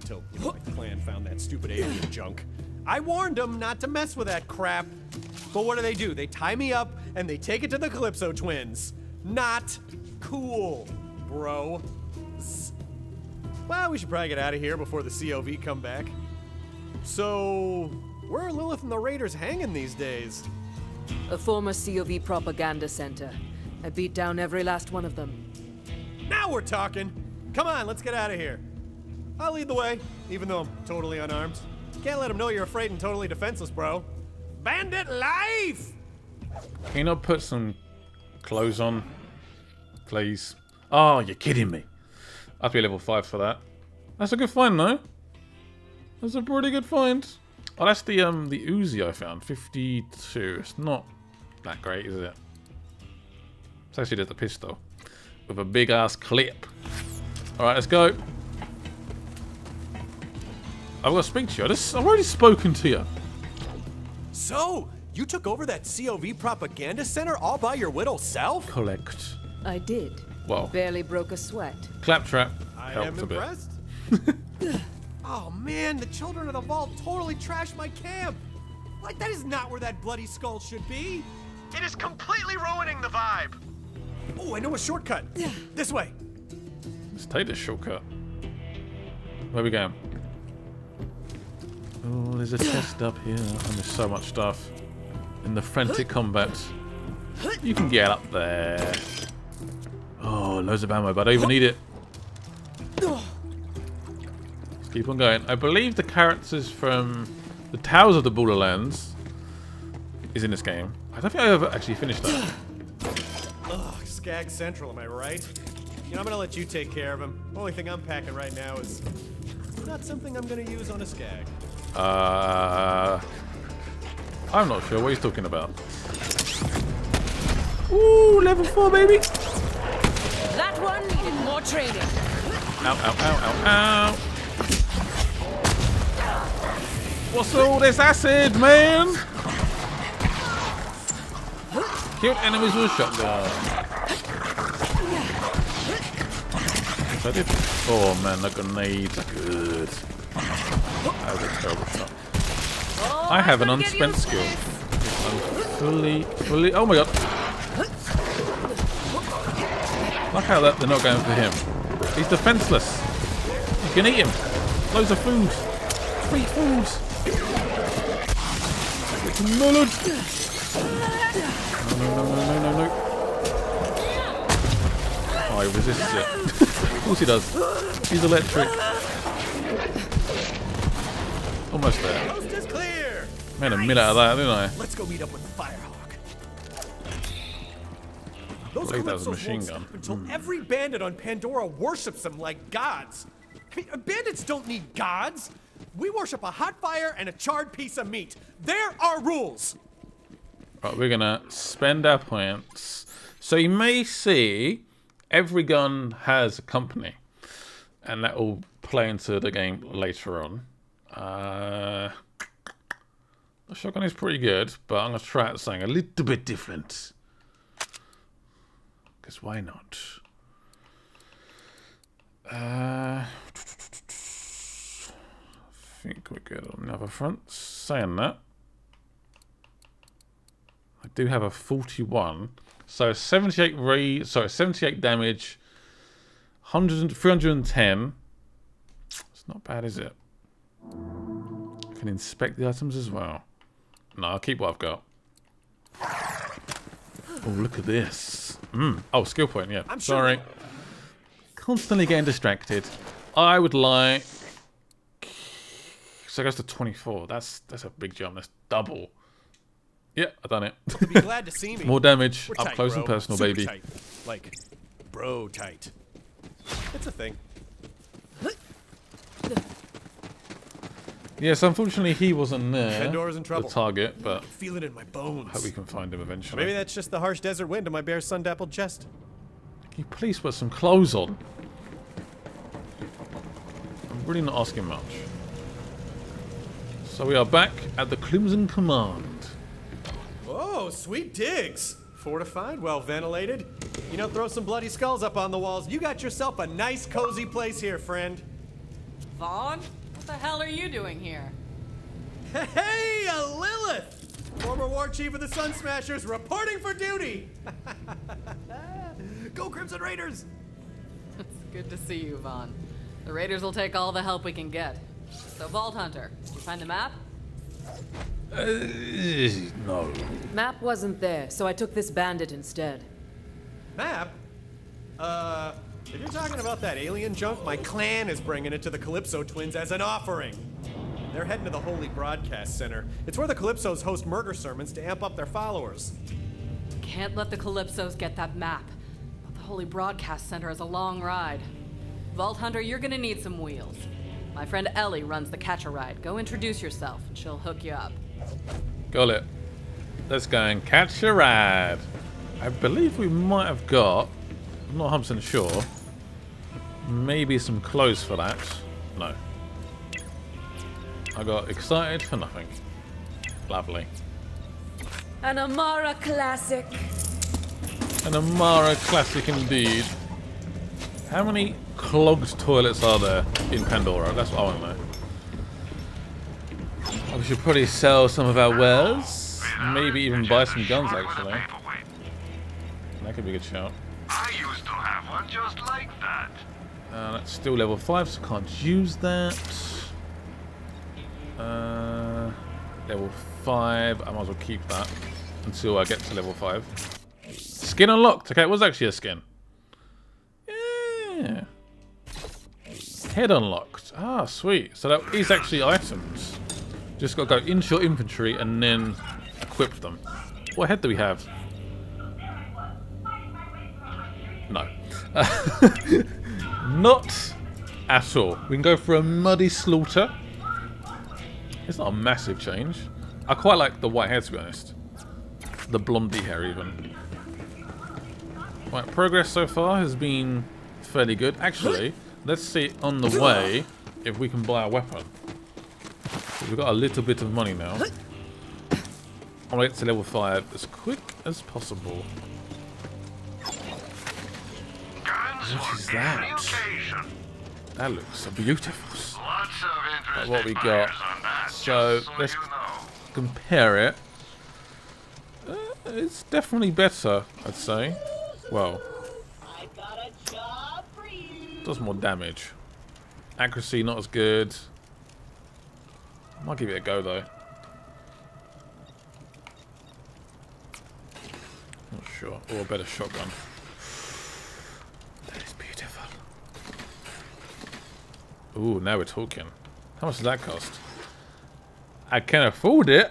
Until, you know, my clan found that stupid alien junk. I warned them not to mess with that crap. But what do they do? They tie me up and they take it to the Calypso twins. Not cool, bro. Well, we should probably get out of here before the C O V come back. So, where are Lilith and the Raiders hanging these days? A former C O V propaganda center. I beat down every last one of them. Now we're talking! Come on, let's get out of here. I'll lead the way, even though I'm totally unarmed. Can't let them know you're afraid and totally defenseless, bro. Bandit life! Can you not put some clothes on, please? Oh, you're kidding me. I have to be level five for that. That's a good find, though. That's a pretty good find. Oh, that's the um the Uzi I found. fifty-two. It's not that great, is it? It's actually just a pistol with a big ass clip. All right, let's go. I've got to speak to you. I just, I've already spoken to you. So. You took over that C O V propaganda center all by your little self? Correct. I did. Well, barely broke a sweat. Claptrap helped a bit. I am impressed. Oh man, the Children of the Vault totally trashed my camp. Like, that is not where that bloody skull should be. It is completely ruining the vibe. Oh, I know a shortcut. This way. Let's take this shortcut. Where we going? Oh, there's a chest up here, and there's so much stuff. In the frantic combat, you can get up there. Oh, loads of ammo, but I don't even need it. Let's keep on going. I believe the characters from the Towers of the Borderlands is in this game. I don't think I ever actually finished that. Ugh, Skag Central, am I right? You know, I'm gonna let you take care of him. The only thing I'm packing right now is not something I'm gonna use on a Skag. Uh... I'm not sure what he's talking about. Ooh, level four, baby! That one needed more training. Ow, ow, ow, ow, ow! What's all this acid, man? Killed enemies with a shotgun. Is that it? Oh man, the grenades are good. That was a terrible shot. Oh, I have an unspent skill. I'm fully, fully. Oh my god! Look how that they're not going for him. He's defenseless. You can eat him. Loads of food. Sweet food. Knowledge. No, no, no, no, no, no. Oh, he resists it. Of course he does. He's electric. Almost there. Made a mill out of that, didn't I? Let's go meet up with the Firehawk. Those I think that was a machine gun. Until mm. every bandit on Pandora worships them like gods. I mean, bandits don't need gods. We worship a hot fire and a charred piece of meat. There are rules. Right, we're gonna spend our points. So you may see every gun has a company, and that will play into the game later on. Uh, the shotgun is pretty good, but I'm going to try out something a little bit different. Because why not? Uh, I think we're good on the other front. Saying that, I do have a forty-one. So seventy-eight re, sorry, seventy-eight damage, three hundred ten. It's not bad, is it? I can inspect the items as well. No, I'll keep what I've got. Oh, look at this. Mm. Oh, skill point, yeah. I'm sorry. Sure. Constantly getting distracted. I would like... So it goes to twenty-four. That's that's a big jump. That's double. Yeah, I've done it. Well, be glad to see me. More damage. We're up tight, close bro. and personal, Super baby. Tight. Like, bro tight. It's a thing. Yes, unfortunately he wasn't there, Pandora's in trouble. the target, but I can feel it in my bones. I hope we can find him eventually. Maybe that's just the harsh desert wind in my bare sun-dappled chest. Can you please put some clothes on? I'm really not asking much. So we are back at the Crimson Command. Oh, sweet digs! Fortified, well ventilated. You know, throw some bloody skulls up on the walls. You got yourself a nice cozy place here, friend. Vaughn? What the hell are you doing here? Hey, a Lilith! Former war chief of the Sun Smashers reporting for duty! Go Crimson Raiders! It's good to see you, Vaughn. The Raiders will take all the help we can get. So, Vault Hunter, did you find the map? Uh, no. Map wasn't there, so I took this bandit instead. Map? Uh... If you're talking about that alien junk, my clan is bringing it to the Calypso twins as an offering. They're heading to the Holy Broadcast Center. It's where the Calypsos host murder sermons to amp up their followers. Can't let the Calypsos get that map. But the Holy Broadcast Center is a long ride. Vault Hunter, you're gonna need some wheels. My friend Ellie runs the catch-a-ride. Go introduce yourself, and she'll hook you up. Got it. Let's go and catch a ride. I believe we might have got... I'm not one hundred percent sure. Maybe some clothes for that. No. I got excited for nothing. Lovely. An Amara classic. An Amara classic indeed. How many clogged toilets are there in Pandora? That's what I want to know. We should probably sell some of our wares. Maybe even buy some guns, actually. That could be a good shout. I used to have one just like that. Uh, that's still level five, so can't use that. Uh, level five, I might as well keep that until I get to level five. Skin unlocked. Okay, it was actually a skin. Yeah. Head unlocked. Ah, sweet. So that is actually items. Just got to go into your inventory and then equip them. What head do we have? No. Uh, not at all. We can go for a muddy slaughter. It's not a massive change. I quite like the white hair, to be honest. The blondie hair, even. Right, progress so far has been fairly good. Actually, let's see on the way if we can buy a weapon. We've got a little bit of money now. I'll get to level five as quick as possible. What is that? That looks beautiful. That's what we got. So let's compare it. Uh, it's definitely better, I'd say. Well, I got a job for you. Does more damage. Accuracy not as good. I might give it a go though. Not sure. Or a better shotgun. That is beautiful. Ooh, now we're talking. How much does that cost? I can afford it.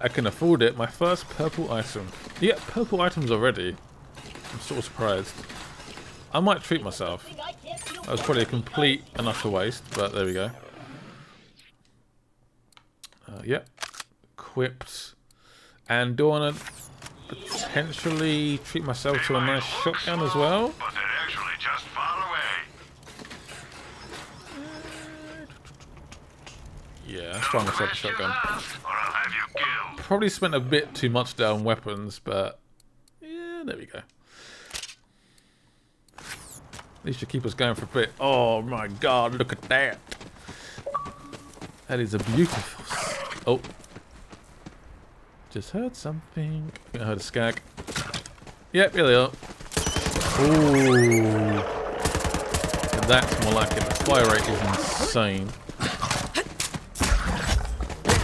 I can afford it. My first purple item. You get purple items already. I'm sort of surprised. I might treat myself. That was probably a complete and utter waste, but there we go. Uh, yep. Equipped. And do I want to potentially treat myself to a nice shotgun as well? Yeah, that's why I'm going to set the shotgun. Probably spent a bit too much there on weapons, but yeah, there we go. At least you keep us going for a bit. Oh my god, look at that. That is a beautiful... Oh. Just heard something. I heard a skag. Yep, here they are. Ooh. That's more like it. The fire rate is insane.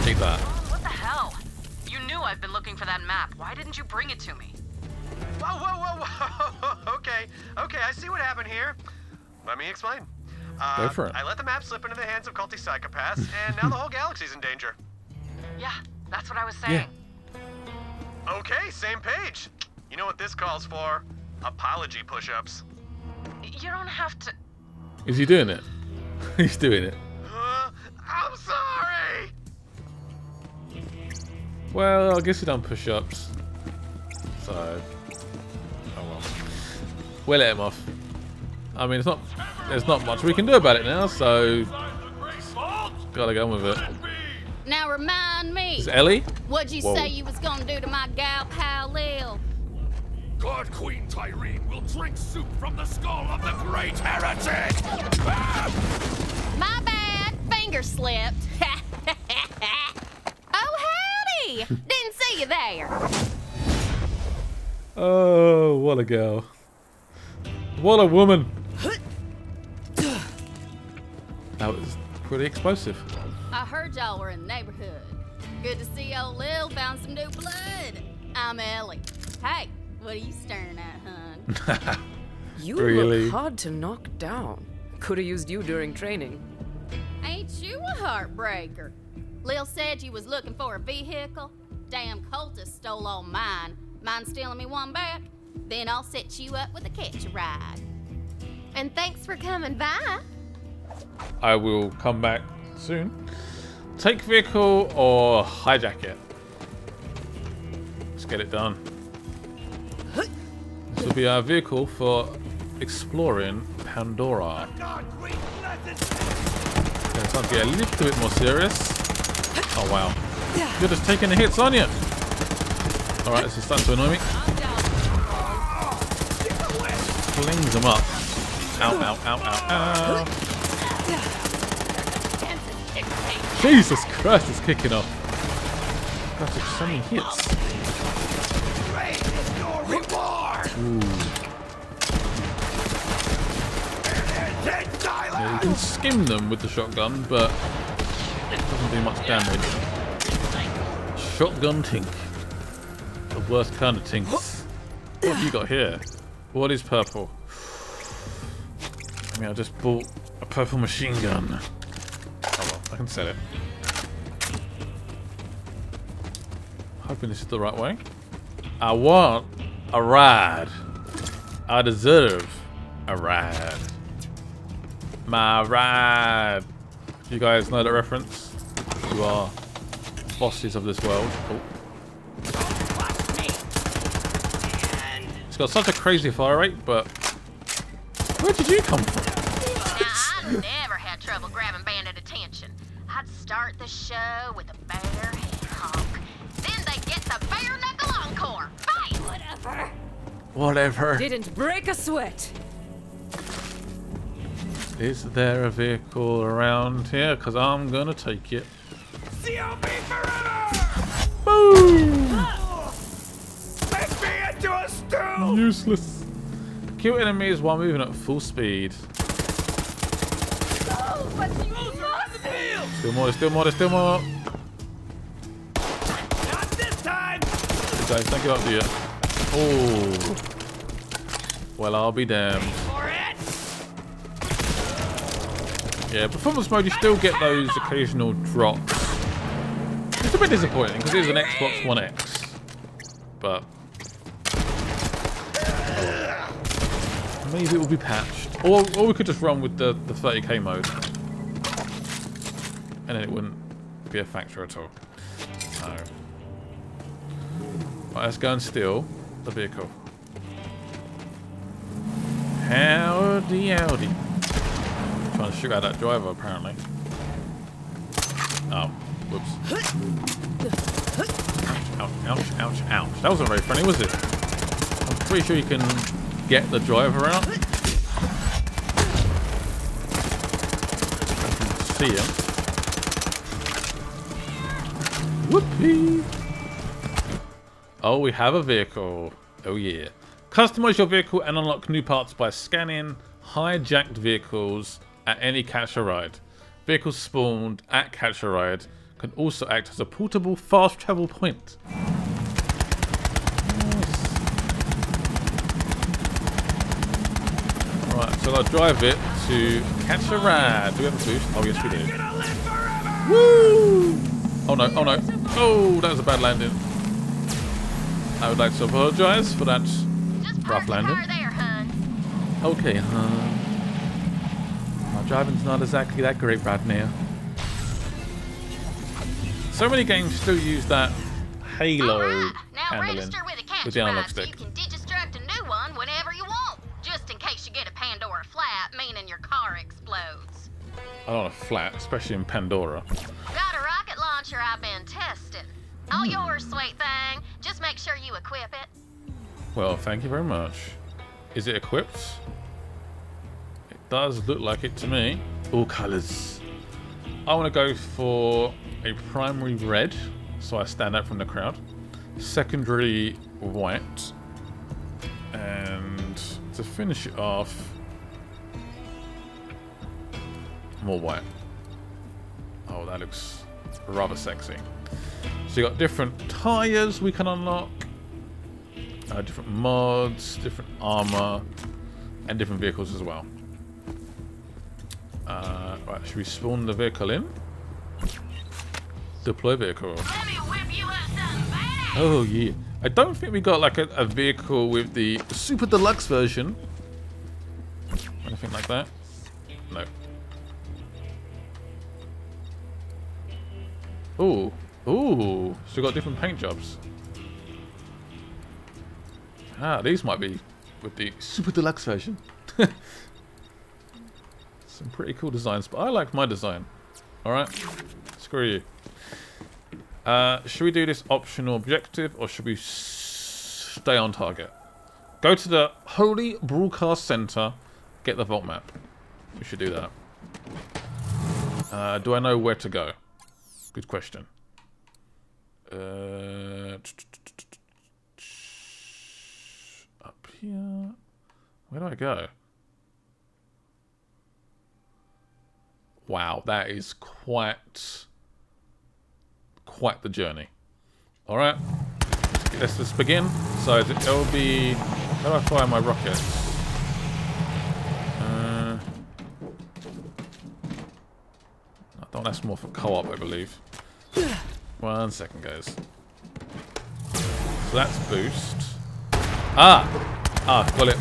Take that. What the hell? You knew I've been looking for that map. Why didn't you bring it to me? Whoa, whoa, whoa, whoa. Okay, okay, I see what happened here. Let me explain. Uh, Go for it. I let the map slip into the hands of culty psychopaths, and now the whole galaxy's in danger. Yeah, that's what I was saying. Yeah. Okay, same page. You know what this calls for? Apology push-ups. You don't have to... Is he doing it? He's doing it. Uh, I'm sorry! Well, I guess he done push-ups. So... We'll let him off. I mean, it's not, there's not much we can do about it now, so gotta go on with it. Now remind me. It's Ellie. What'd you Whoa. say you was gonna do to my gal pal Lil? God, Queen Tyreen will drink soup from the skull of the great heretic. My bad, finger slipped. Oh howdy! Didn't see you there. Oh, what a girl. What a woman! That was pretty explosive. I heard y'all were in the neighborhood. Good to see old Lil found some new blood. I'm Ellie. Hey, what are you staring at, hun? You really? Look hard to knock down. Could have used you during training. Ain't you a heartbreaker? Lil said you was looking for a vehicle. Damn cultists stole all mine. Mind stealing me one back? Then I'll set you up with a catch a ride. And thanks for coming by. I will come back soon. Take vehicle or hijack it. Let's get it done. This will be our vehicle for exploring Pandora. Okay, it's time to get a little bit more serious. Oh wow. You're just taking the hits on you. Alright, this is starting to annoy me. Flings them up. Ow, ow, ow, ow, ow. Jesus Christ, it's kicking off. Gosh, it's so many hits. Yeah, you can skim them with the shotgun, but it doesn't do much damage. Shotgun tink. The worst kind of tinks. What have you got here? What is purple? I mean, I just bought a purple machine gun. Oh well, I can set it. Hoping this is the right way. I want a ride. I deserve a ride. My ride. You guys know that reference? You are bosses of this world. Oh. Got such a crazy fire rate, but where did you come from? Now, I never had trouble grabbing bandit attention. I'd start the show with a bare head honk. Then they get the bare knuckle encore. Fight! Whatever. Whatever. Didn't break a sweat. Is there a vehicle around here? Because I'm going to take it. C O B forever! Boom! Useless. Kill enemies while moving at full speed. Oh, but you must heal. Still more, still more, still more. Not this time. Guys, thank you up to you. Oh. Well, I'll be damned. Yeah, performance mode, you still get those occasional drops. It's a bit disappointing because it is an Xbox One X. But maybe it will be patched. Or, or we could just run with the, the thirty K mode. And then it wouldn't be a factor at all. No. Right, let's go and steal the vehicle. Howdy, howdy. I'm trying to shoot at that driver, apparently. Oh, whoops. Ouch, ouch, ouch, ouch. That wasn't very friendly, was it? I'm pretty sure you can get the driver out. I can see him. Whoopee. Oh, we have a vehicle. Oh, yeah. Customize your vehicle and unlock new parts by scanning hijacked vehicles at any catch-a-ride. Vehicles spawned at catch-a-ride can also act as a portable fast travel point. Nice. Alright, so I'll drive it to catch-a-ride. Do we have a boost? Oh, yes, we do. Woo! Oh no, oh no. Oh, that was a bad landing. I would like to apologize for that. Rough landing. There, hun. Okay, huh? My driving's not exactly that great right now. So many games still use that Halo right. handling with, with the analog stick. So you can deconstruct a new one whenever you want, just in case you get a Pandora flat, meaning your car explodes. I don't want a flat, especially in Pandora. Got a rocket launcher I've been testing. All mm. yours, sweet thing. Just make sure you equip it. Well, thank you very much. Is it equipped? It does look like it to me. All colours. I want to go for a primary red, so I stand out from the crowd. Secondary white. And to finish it off, more white. Oh, that looks rather sexy. So you got different tyres we can unlock. Uh, different mods, different armor, and different vehicles as well. Uh, right, should we spawn the vehicle in? Deploy vehicle. Let me whip you up something badass. Oh yeah. I don't think we got like a, a vehicle with the super deluxe version. Anything like that? No. Ooh. Ooh. So we got different paint jobs. Ah, these might be with the super deluxe version. Some pretty cool designs, but I like my design. Alright, screw you. Uh, should we do this optional objective or should we stay on target? Go to the Holy Broadcast Center, get the vault map. We should do that. Uh, do I know where to go? Good question. Uh... Yeah. Where do I go? Wow, that is quite quite the journey. All right, let's just begin. So it'll be, how do I fire my rocket? Uh, I thought that's more for co-op, I believe. One second, guys. So that's boost. Ah. Ah, got it.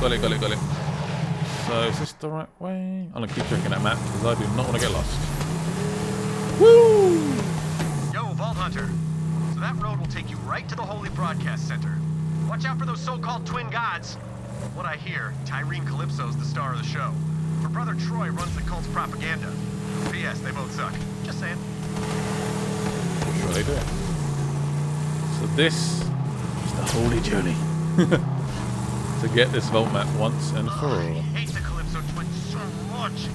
Got it, got it, got it. So, is this the right way? I'm going to keep checking that map because I do not want to get lost. Woo! Yo, Vault Hunter. So that road will take you right to the Holy Broadcast Center. Watch out for those so-called twin gods. From what I hear, Tyreen Calypso's the star of the show. Her brother Troy runs the cult's propaganda. P S They both suck. Just saying. I'm sure they do. So this is the Holy Journey. To get this vault map once and for all. I hate the Calypso twins so much.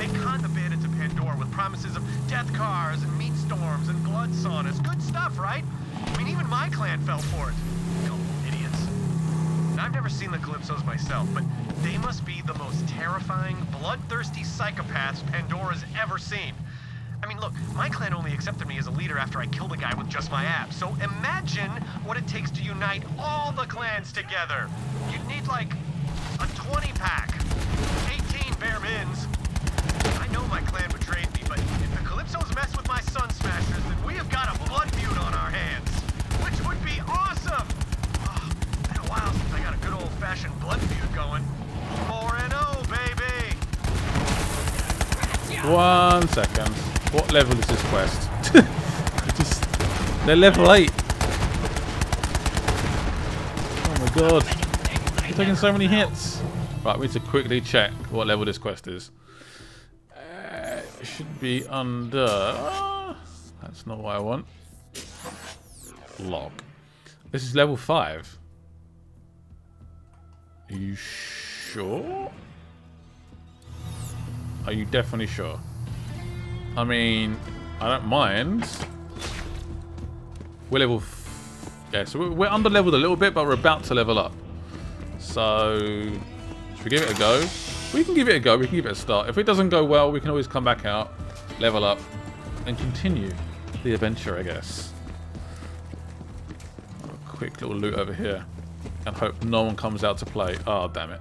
They con the bandits of Pandora with promises of death cars and meat storms and blood saunas. Good stuff, right? I mean, even my clan fell for it. Little idiots. and I've never seen the Calypsos myself, but they must be the most terrifying, bloodthirsty psychopaths Pandora's ever seen. I mean, look, my clan only accepted me as a leader after I killed a guy with just my abs, so imagine what it takes to unite all the clans together. You'd need, like, a twenty-pack, eighteen bare bins. I know my clan betrayed me, but if the Calypsos mess with my Sun Smashers, then we have got a blood feud on our hands, which would be awesome! Oh, it's been a while since I got a good old-fashioned blood feud going. four and oh, baby! Gotcha. One second. What level is this quest? Just, they're level eight. Oh my god. They're taking so many hits. Right, we need to quickly check what level this quest is. Uh, it should be under... Uh, that's not what I want. Log. This is level five. Are you sure? Are you definitely sure? I mean, I don't mind. We're level... F yeah, so we're under leveled a little bit, but we're about to level up. So, should we give it a go? We can give it a go, we can give it a start. If it doesn't go well, we can always come back out, level up, and continue the adventure, I guess. A quick little loot over here. And hope no one comes out to play. Oh, damn it.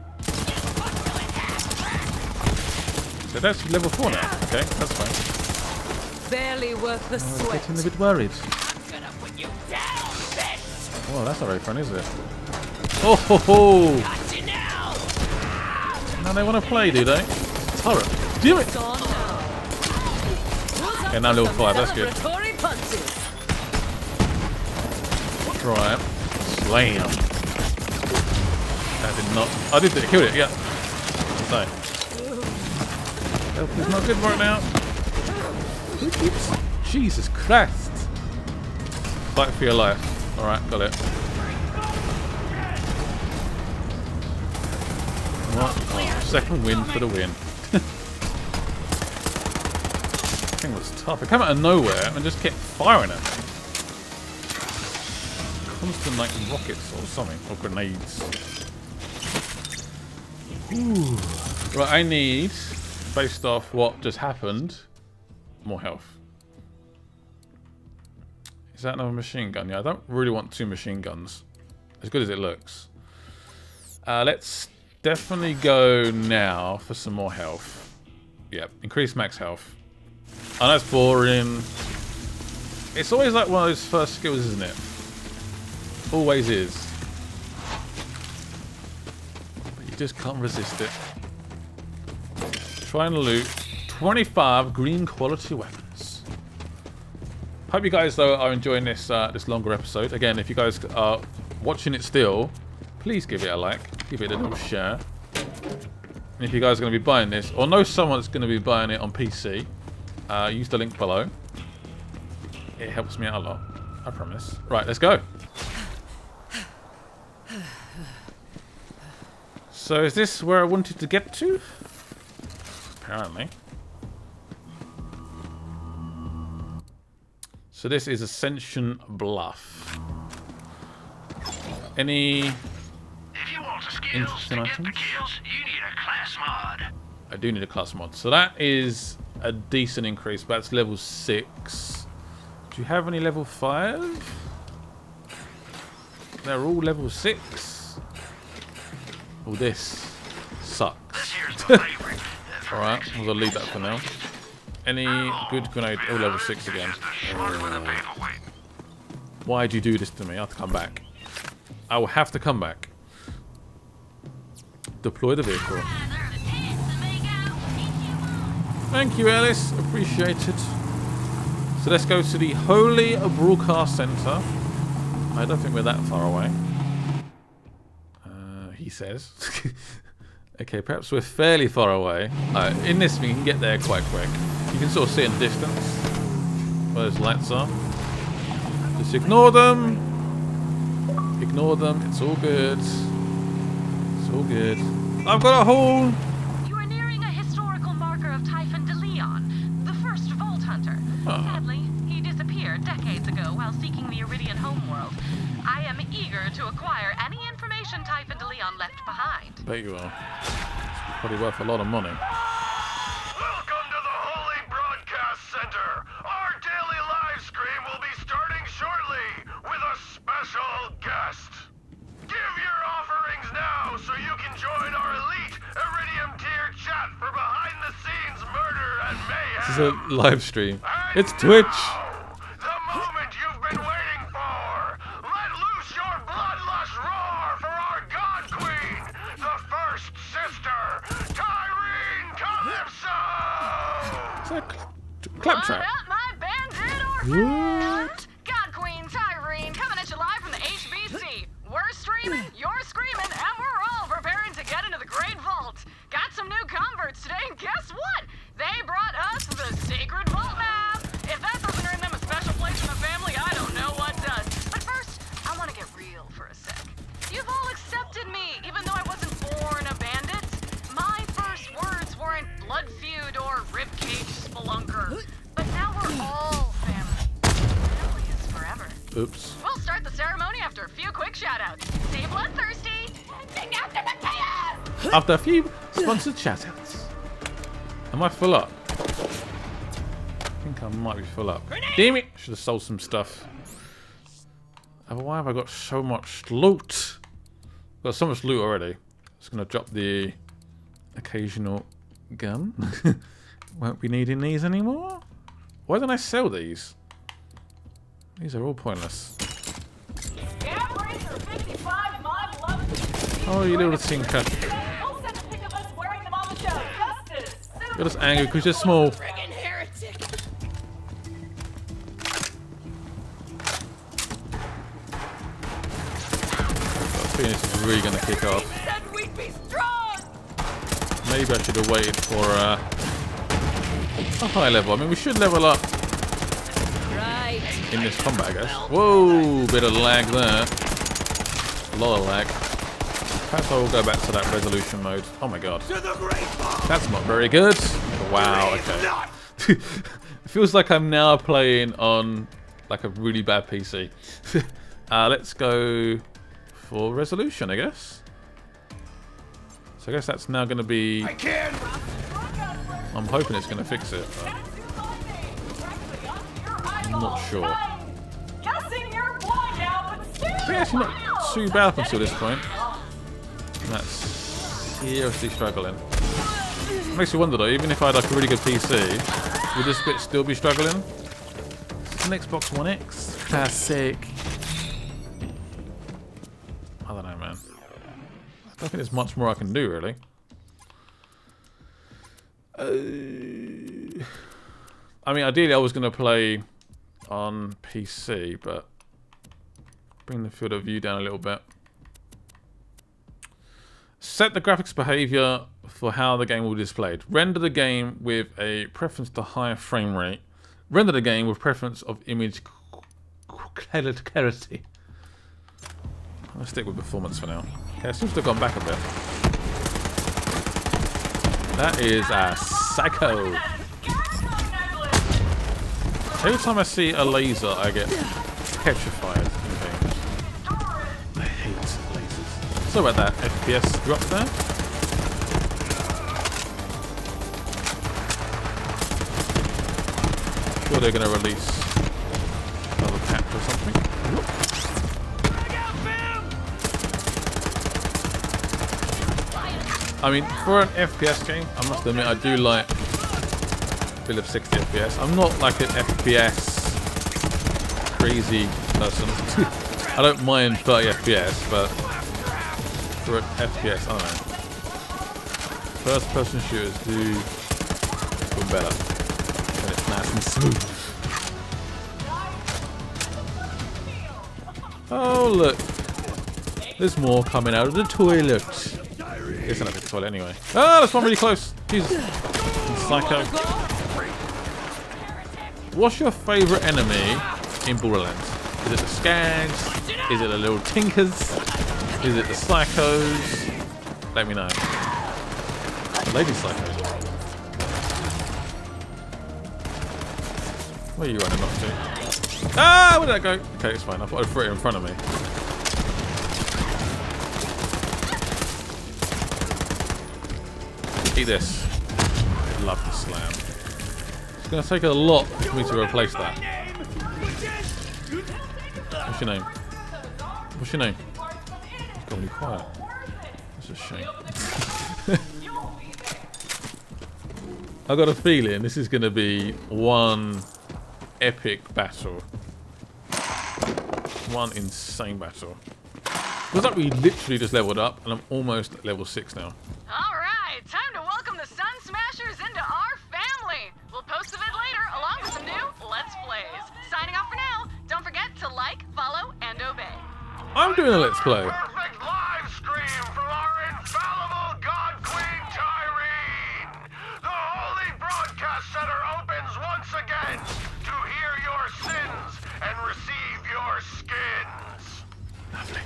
So that's level four now. Okay, that's fine. Barely worth the sweat. Oh, getting a bit worried. I'm gonna put you down, bitch. Oh, that's not very fun, is it? Oh ho ho! Got you now. Now they want to play, do they? It's horror. Do it! Okay, now level five. That's good. Right, slam. That did not. I did it. Killed it. Yeah. No. Health is not good right now. Who keeps... Jesus Christ! Fight for your life. Alright, got it. What? Oh, second win for the win. That thing was tough. It came out of nowhere and just kept firing at me. Constant, like, rockets or something. Or grenades. Ooh. Right, I need, based off what just happened... more health. Is that another machine gun? Yeah, I don't really want two machine guns. As good as it looks. Uh, let's definitely go now for some more health. Yep, increase max health. I know it's boring. It's always like one of those first skills, isn't it? Always is. But you just can't resist it. Try and loot twenty-five green quality weapons. Hope you guys though are enjoying this uh, this longer episode. Again, if you guys are watching it still, please give it a like, give it a little share. And if you guys are going to be buying this, or know someone's going to be buying it on P C, uh, use the link below. It helps me out a lot, I promise. Right, let's go. So is this where I wanted to get to? Apparently. So this is Ascension Bluff. Any if you want the skills to get the kills, you need a class mod. I do need a class mod. So that is a decent increase, but that's level six. Do you have any level five? They're all level six. Oh, this sucks. Alright, I'm gonna leave that for now. Any good grenade? Oh, level six again. Oh. Why do you do this to me? I have to come back. I will have to come back. Deploy the vehicle. Thank you, Alice. Appreciate it. So let's go to the Holy Broadcast Center. I don't think we're that far away. Uh, he says. Okay, perhaps we're fairly far away. Uh, in this, we can get there quite quick. You can sort of see in the distance where those lights are. Just ignore them. Ignore them. It's all good. It's all good. I've got a hole. You are nearing a historical marker of Typhon de Leon, the first Vault Hunter. Oh. Sadly, he disappeared decades ago while seeking the Iridian homeworld. I am eager to acquire any information Typhon de Leon none left behind. There you are. It's probably worth a lot of money. Welcome to the Holy Broadcast Center. Our daily live stream will be starting shortly with a special guest. Give your offerings now so you can join our elite Iridium tier chat for behind-the-scenes murder and mayhem. This is a live stream. And it's Twitch. Claptrap. What? God Queen Tyreen coming at you live from the H B C. We're streaming, you're screaming, and we're all preparing to get into the Great Vault. Got some new converts today, and guess what? They brought us the Sacred Vault map. If that doesn't earn them a special place in the family, I don't know what does. But first, I want to get real for a sec. You've all accepted me, even though I wasn't born a bandit. My first words weren't blood feud or ribcage spelunker. But now we're all family. Family is forever. Oops. We'll start the ceremony after a few quick shoutouts. Stay bloodthirsty. Sing after Mateo. After a few sponsored shoutouts. Am I full up? I think I might be full up. Grenade! Damn it! Should have sold some stuff. Why have I got so much loot? I've got so much loot already. Just gonna drop the occasional gun. Won't be needing these anymore. Why don't I sell these? These are all pointless. Oh, you little tinker. You're just angry because you're small. I think it's really gonna kick off. Maybe I should have waited for uh, a high level. I mean, we should level up right in this combat, I guess. Whoa, bit of lag there. A lot of lag. Perhaps I will go back to that resolution mode. Oh my god. That's not very good. Wow, okay. It feels like I'm now playing on like a really bad P C. uh, let's go for resolution, I guess. So I guess that's now going to be... I can. I'm hoping it's going to fix it. I'm not sure. It's actually not too bad up until this point. That's seriously struggling. It makes me wonder though, even if I had like a really good P C, would this bit still be struggling? It's an Xbox One X. Classic. I don't know, man. I don't think there's much more I can do, really. Uh, I mean, ideally I was going to play on P C, but bring the field of view down a little bit. Set the graphics behavior for how the game will be displayed. Render the game with a preference to higher frame rate. Render the game with preference of image clarity. I'll stick with performance for now. Okay, I seem to have gone back a bit. That is a psycho. Every time I see a laser, I get petrified in games. I hate lasers. So about that F P S drop there. I'm sure they're going to release another patch or something. I mean, for an F P S game, I must admit I do like a bit of sixty F P S. I'm not like an F P S crazy person. I don't mind thirty F P S, but for an F P S, I don't know. First-person shooters do feel better when it's nice and smooth. Oh look, there's more coming out of the toilet. It's not a toilet anyway. Ah, oh, that's one really close. Jesus. Psycho. What's your favourite enemy in Borderlands? Is it the Skags? Is it the little Tinkers? Is it the Psychos? Let me know. Lady Psychos. Where are you running off to? Ah, where did that go? Okay, it's fine. I thought I'd throw it in front of me. Take this. I love the slam. It's going to take a lot for me to replace that. What's your name? What's your name? It's got to be quiet. That's a shame. I've got a feeling this is going to be one epic battle. One insane battle. Looks like we literally just leveled up, and I'm almost at level six now. All right, time to welcome the Sun Smashers into our family. We'll post a vid later, along with some new Let's Plays. Signing off for now. Don't forget to like, follow, and obey. I'm doing a Let's Play. Perfect live stream from our infallible God Queen Tyreen. The Holy Broadcast Center opens once again to hear your sins and receive your skins. Lovely.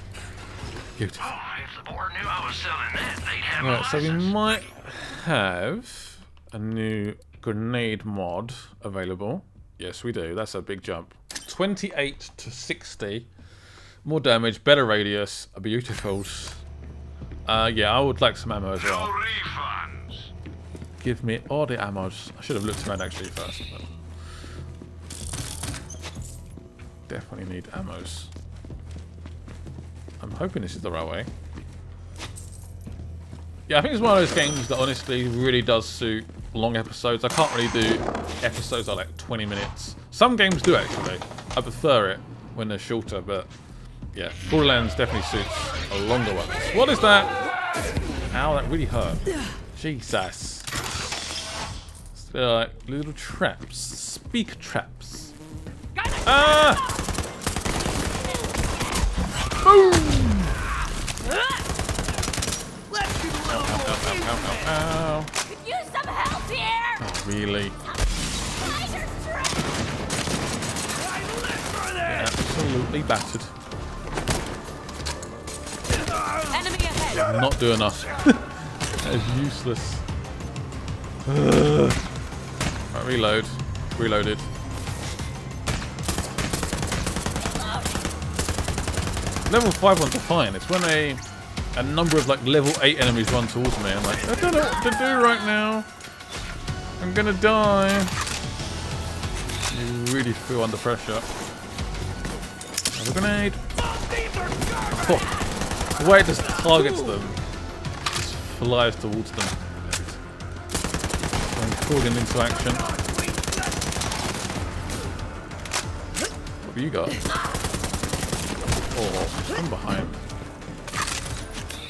Beautiful. Right, so we might have a new grenade mod available. Yes, we do. That's a big jump. twenty-eight to sixty. More damage, better radius. Beautiful. Uh, yeah, I would like some ammo as well. Give me all the ammo. I should have looked around actually first. But definitely need ammos. I'm hoping this is the right way. Yeah, I think it's one of those games that honestly really does suit long episodes. I can't really do episodes that are like twenty minutes. Some games do actually. I prefer it when they're shorter, but yeah, Borderlands definitely suits a longer one. What is that? Ow, that really hurt. Jesus. They're like little traps. Speak traps. Ah! Boom! Ow, ow, ow, ow, ow, ow. Could use some help here. Oh, really? Yeah, absolutely battered. Enemy ahead. I did not do enough. That is useless. Right, reload. Reloaded. Level five ones are fine. It's when a a number of like level eight enemies run towards me. I'm like, I don't know what to do right now. I'm gonna die. You really feel under pressure. Another grenade. Oh, the way it just targets them, just flies towards them. I'm calling into action. What have you got? Oh, I'm behind.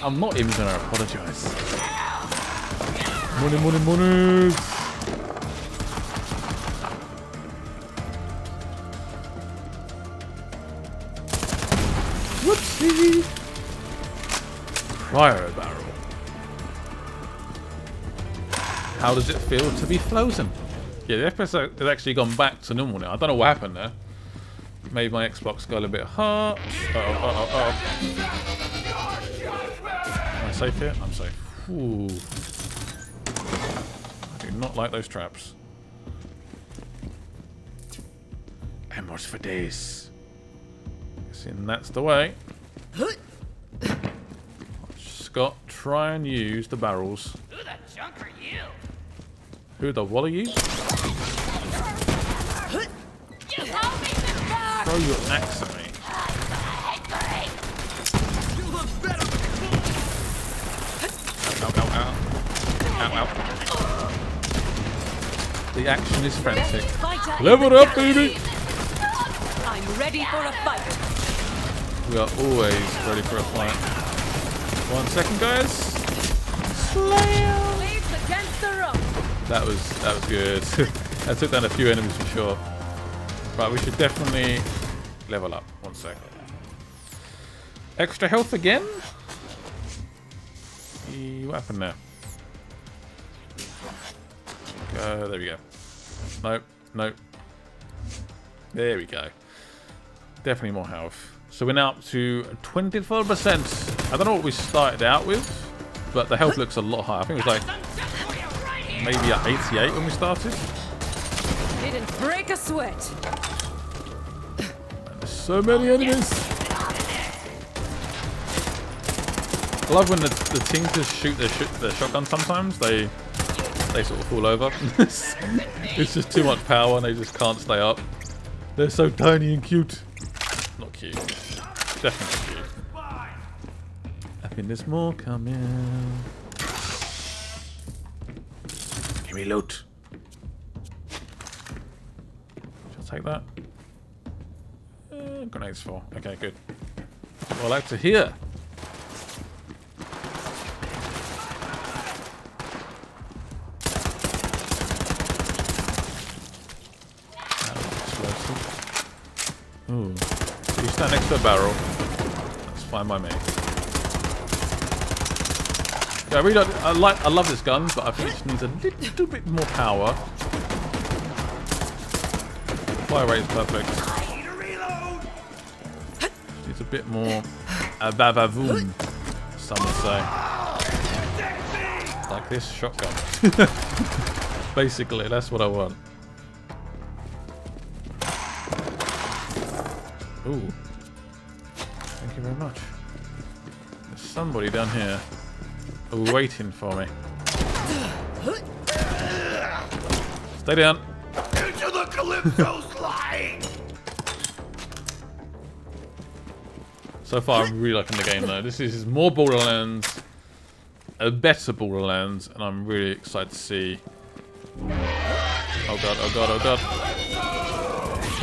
I'm not even gonna apologize. Money, money, money. Whoopsie. Cryo barrel. How does it feel to be frozen? Yeah, the episode has actually gone back to normal now. I don't know what happened there. Made my Xbox go a little bit hot. Uh-oh, uh-oh, uh-oh. Am I safe here? I'm safe. Ooh. I do not like those traps. Ammo's for days. Guessing that's the way. Scott, try and use the barrels. Who the junk are you? Who the what are you? Throw your axe at me. Ow, ow, ow, ow. Ow, ow. The action is frantic. Level up, baby! I'm ready for a fight. We are always ready for a fight. One second, guys. Slam! That was that was good. I took down a few enemies for sure. Right, we should definitely level up. One second. Extra health again? What happened there? Go, there we go. Nope, nope. There we go. Definitely more health. So we're now up to twenty-four percent. I don't know what we started out with, but the health looks a lot higher. I think it was like maybe at eighty-eight when we started. Didn't break a sweat. There's so many enemies. I love when the, the teams just shoot their, sh their shotgun sometimes. They they sort of fall over. It's just too much power and they just can't stay up. They're so tiny and cute. Not cute. Definitely cute. I think there's more coming. Give me loot. Shall I take that? Uh, grenades for. Okay, good. Well, out to here. Ooh. So you stand next to a barrel. That's fine by me. Yeah, I really don't, I like I love this gun, but I think it just needs a little bit more power. Fire rate is perfect. Just needs a bit more abavavoom, some would say. Like this shotgun. Basically, that's what I want. Ooh. Thank you very much. There's somebody down here waiting for me. Stay down. Into the Calypso slide! So far, I'm really liking the game though. This is more Borderlands, a better Borderlands, and I'm really excited to see. Oh god, oh god, oh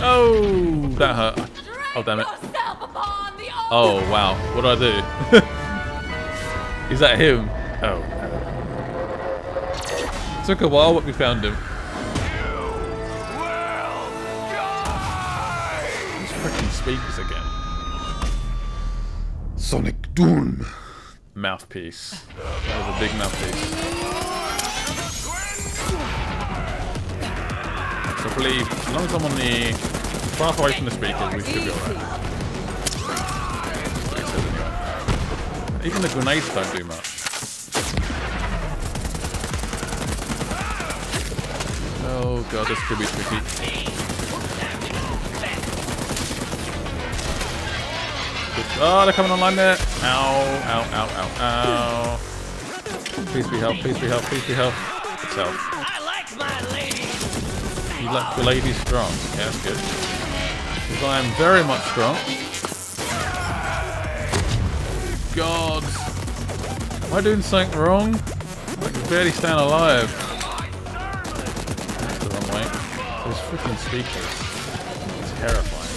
god. Oh, that hurt. Oh, damn it. Oh, wow. What did I do? Is that him? Oh. It took a while, but we found him. These freaking speakers again. Sonic Doom. Mouthpiece. That was a big mouthpiece. So I believe, as long as I'm on the... far away from the speakers, we should be alright. Even the grenades don't do much. Oh god, this could be tricky. Oh, they're coming online there! Ow, ow, ow, ow, ow. Please be help, please be help, please be help. It's help. You like the lady strong. Yeah, that's good. I am very much strong. God. Am I doing something wrong? I can barely stand alive. That's the wrong way. Those freaking speakers. It's terrifying.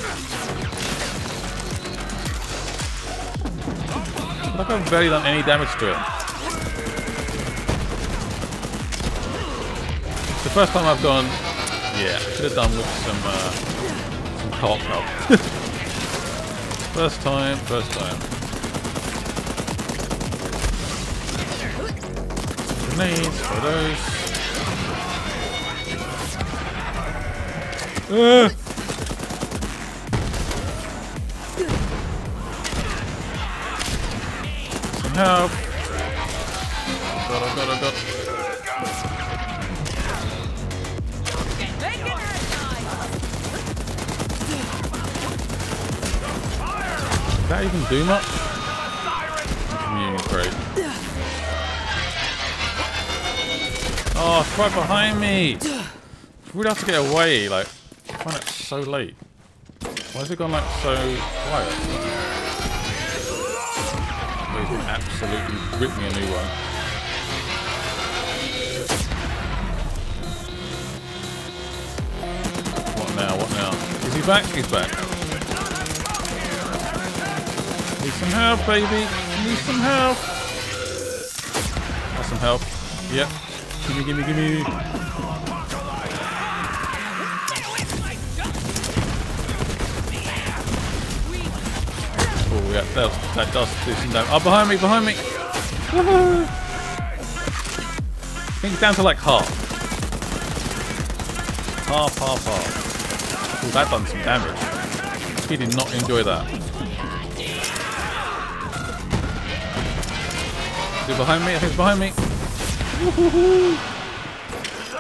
Look, I've barely done any damage to it. It's the first time I've gone, yeah, I should have done with some... Uh, Can't help. First time, first time. Grenades for those. Uh. Some help. I got, I got, I got. Does that even do much? Yeah, great. Oh, it's right behind me! We'd have to get away, like, I find it so late. Why has it gone, like, so quiet? He's gonna absolutely rip me a new one. What now, what now? Is he back? He's back. Need some help, baby. Need some help. That's some help. Yep. Gimme, gimme, gimme. Oh, yeah. That, was, that does do some damage. Oh, behind me, behind me. Woohoo. I think it's down to like half. Half, half, half. Oh, that done some damage. He did not enjoy that. Is it behind me? I think it's behind me. Woohoo!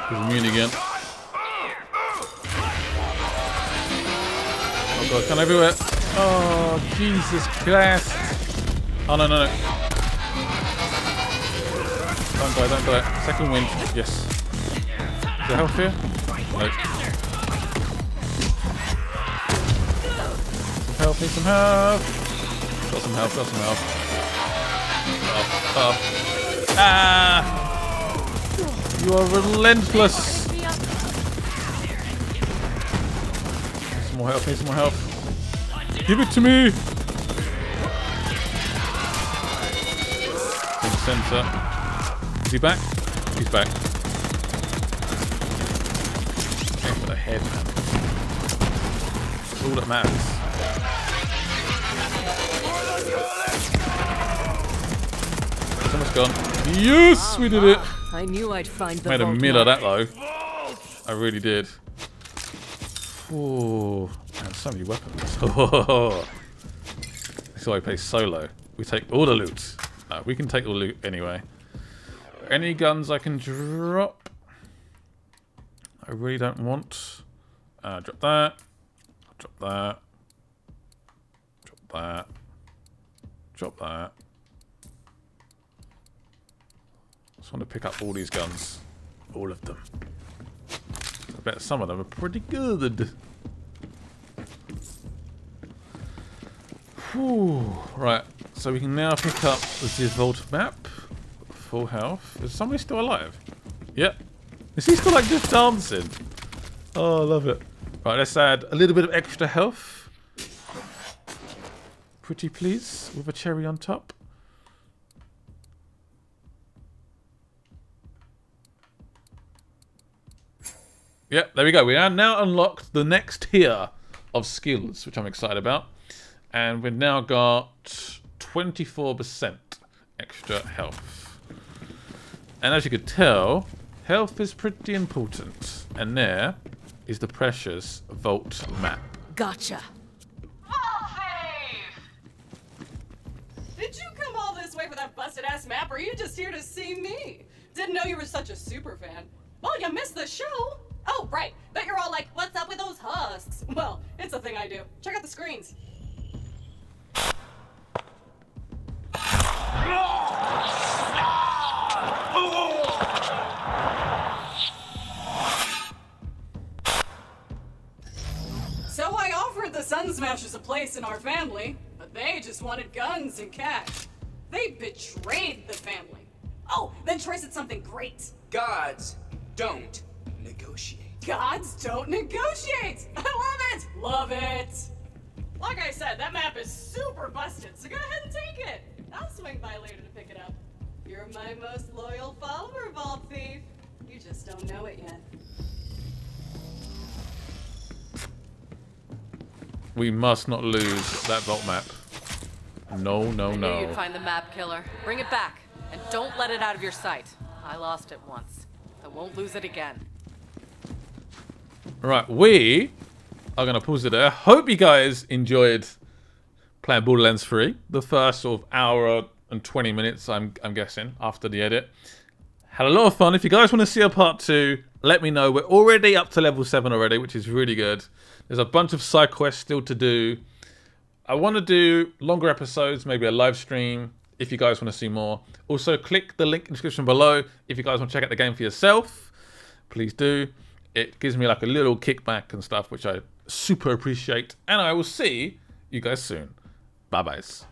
He's immune again. Oh god, come everywhere. Oh, Jesus Christ. Oh no, no, no. Don't die, don't die. Second wind. Yes. help here? No. Some help, need some help. Got some help, got some help. Oh, oh. Ah! You are relentless! Some more help, need some more help. Give it to me! Take sensor. Is he back? He's back. Aim for the head, man. That's all that matters. Someone's gone. Yes! We did it! I knew I'd find the Made a meal of that, though. I really did. Ooh. Man, so many weapons. Oh, that's why I play solo. We take all the loot. No, we can take all the loot anyway. Any guns I can drop? I really don't want. Uh, drop that. Drop that. Drop that. Drop that. I just want to pick up all these guns. All of them. I bet some of them are pretty good. Ooh, right, so we can now pick up the vault map. Full health. Is somebody still alive? Yep. Is he still like just dancing? Oh, I love it. Right, let's add a little bit of extra health. Pretty please, with a cherry on top. Yep, there we go. We are now unlocked the next tier of skills, which I'm excited about. And we've now got twenty-four percent extra health. And as you could tell, health is pretty important. And there is the precious vault map. Gotcha. Vault save! Did you come all this way for that busted ass map, or are you just here to see me? Didn't know you were such a super fan. Well, you missed the show. Oh, right. Bet you're all like, what's up with those husks? Well, it's a thing I do. Check out the screens. So I offered the Sun Smashers a place in our family, but they just wanted guns and cash. They betrayed the family. Oh, then Troy said something great. Gods don't negotiate. Gods don't negotiate! I love it! Love it! Like I said, that map is super busted, so go ahead and take it. I'll swing by later to pick it up. You're my most loyal follower, Vault Thief. You just don't know it yet. We must not lose that vault map. No, no, no. I knew you'd find the map, killer. Bring it back, and don't let it out of your sight. I lost it once. I won't lose it again. Right, we are going to pause it there. Hope you guys enjoyed playing Borderlands three, the first sort of hour and twenty minutes, I'm, I'm guessing, after the edit. Had a lot of fun. If you guys want to see a part two, let me know. We're already up to level seven already, which is really good. There's a bunch of side quests still to do. I want to do longer episodes, maybe a live stream, if you guys want to see more. Also, click the link in the description below if you guys want to check out the game for yourself. Please do. It gives me like a little kickback and stuff, which I super appreciate. And I will see you guys soon. Bye-byes.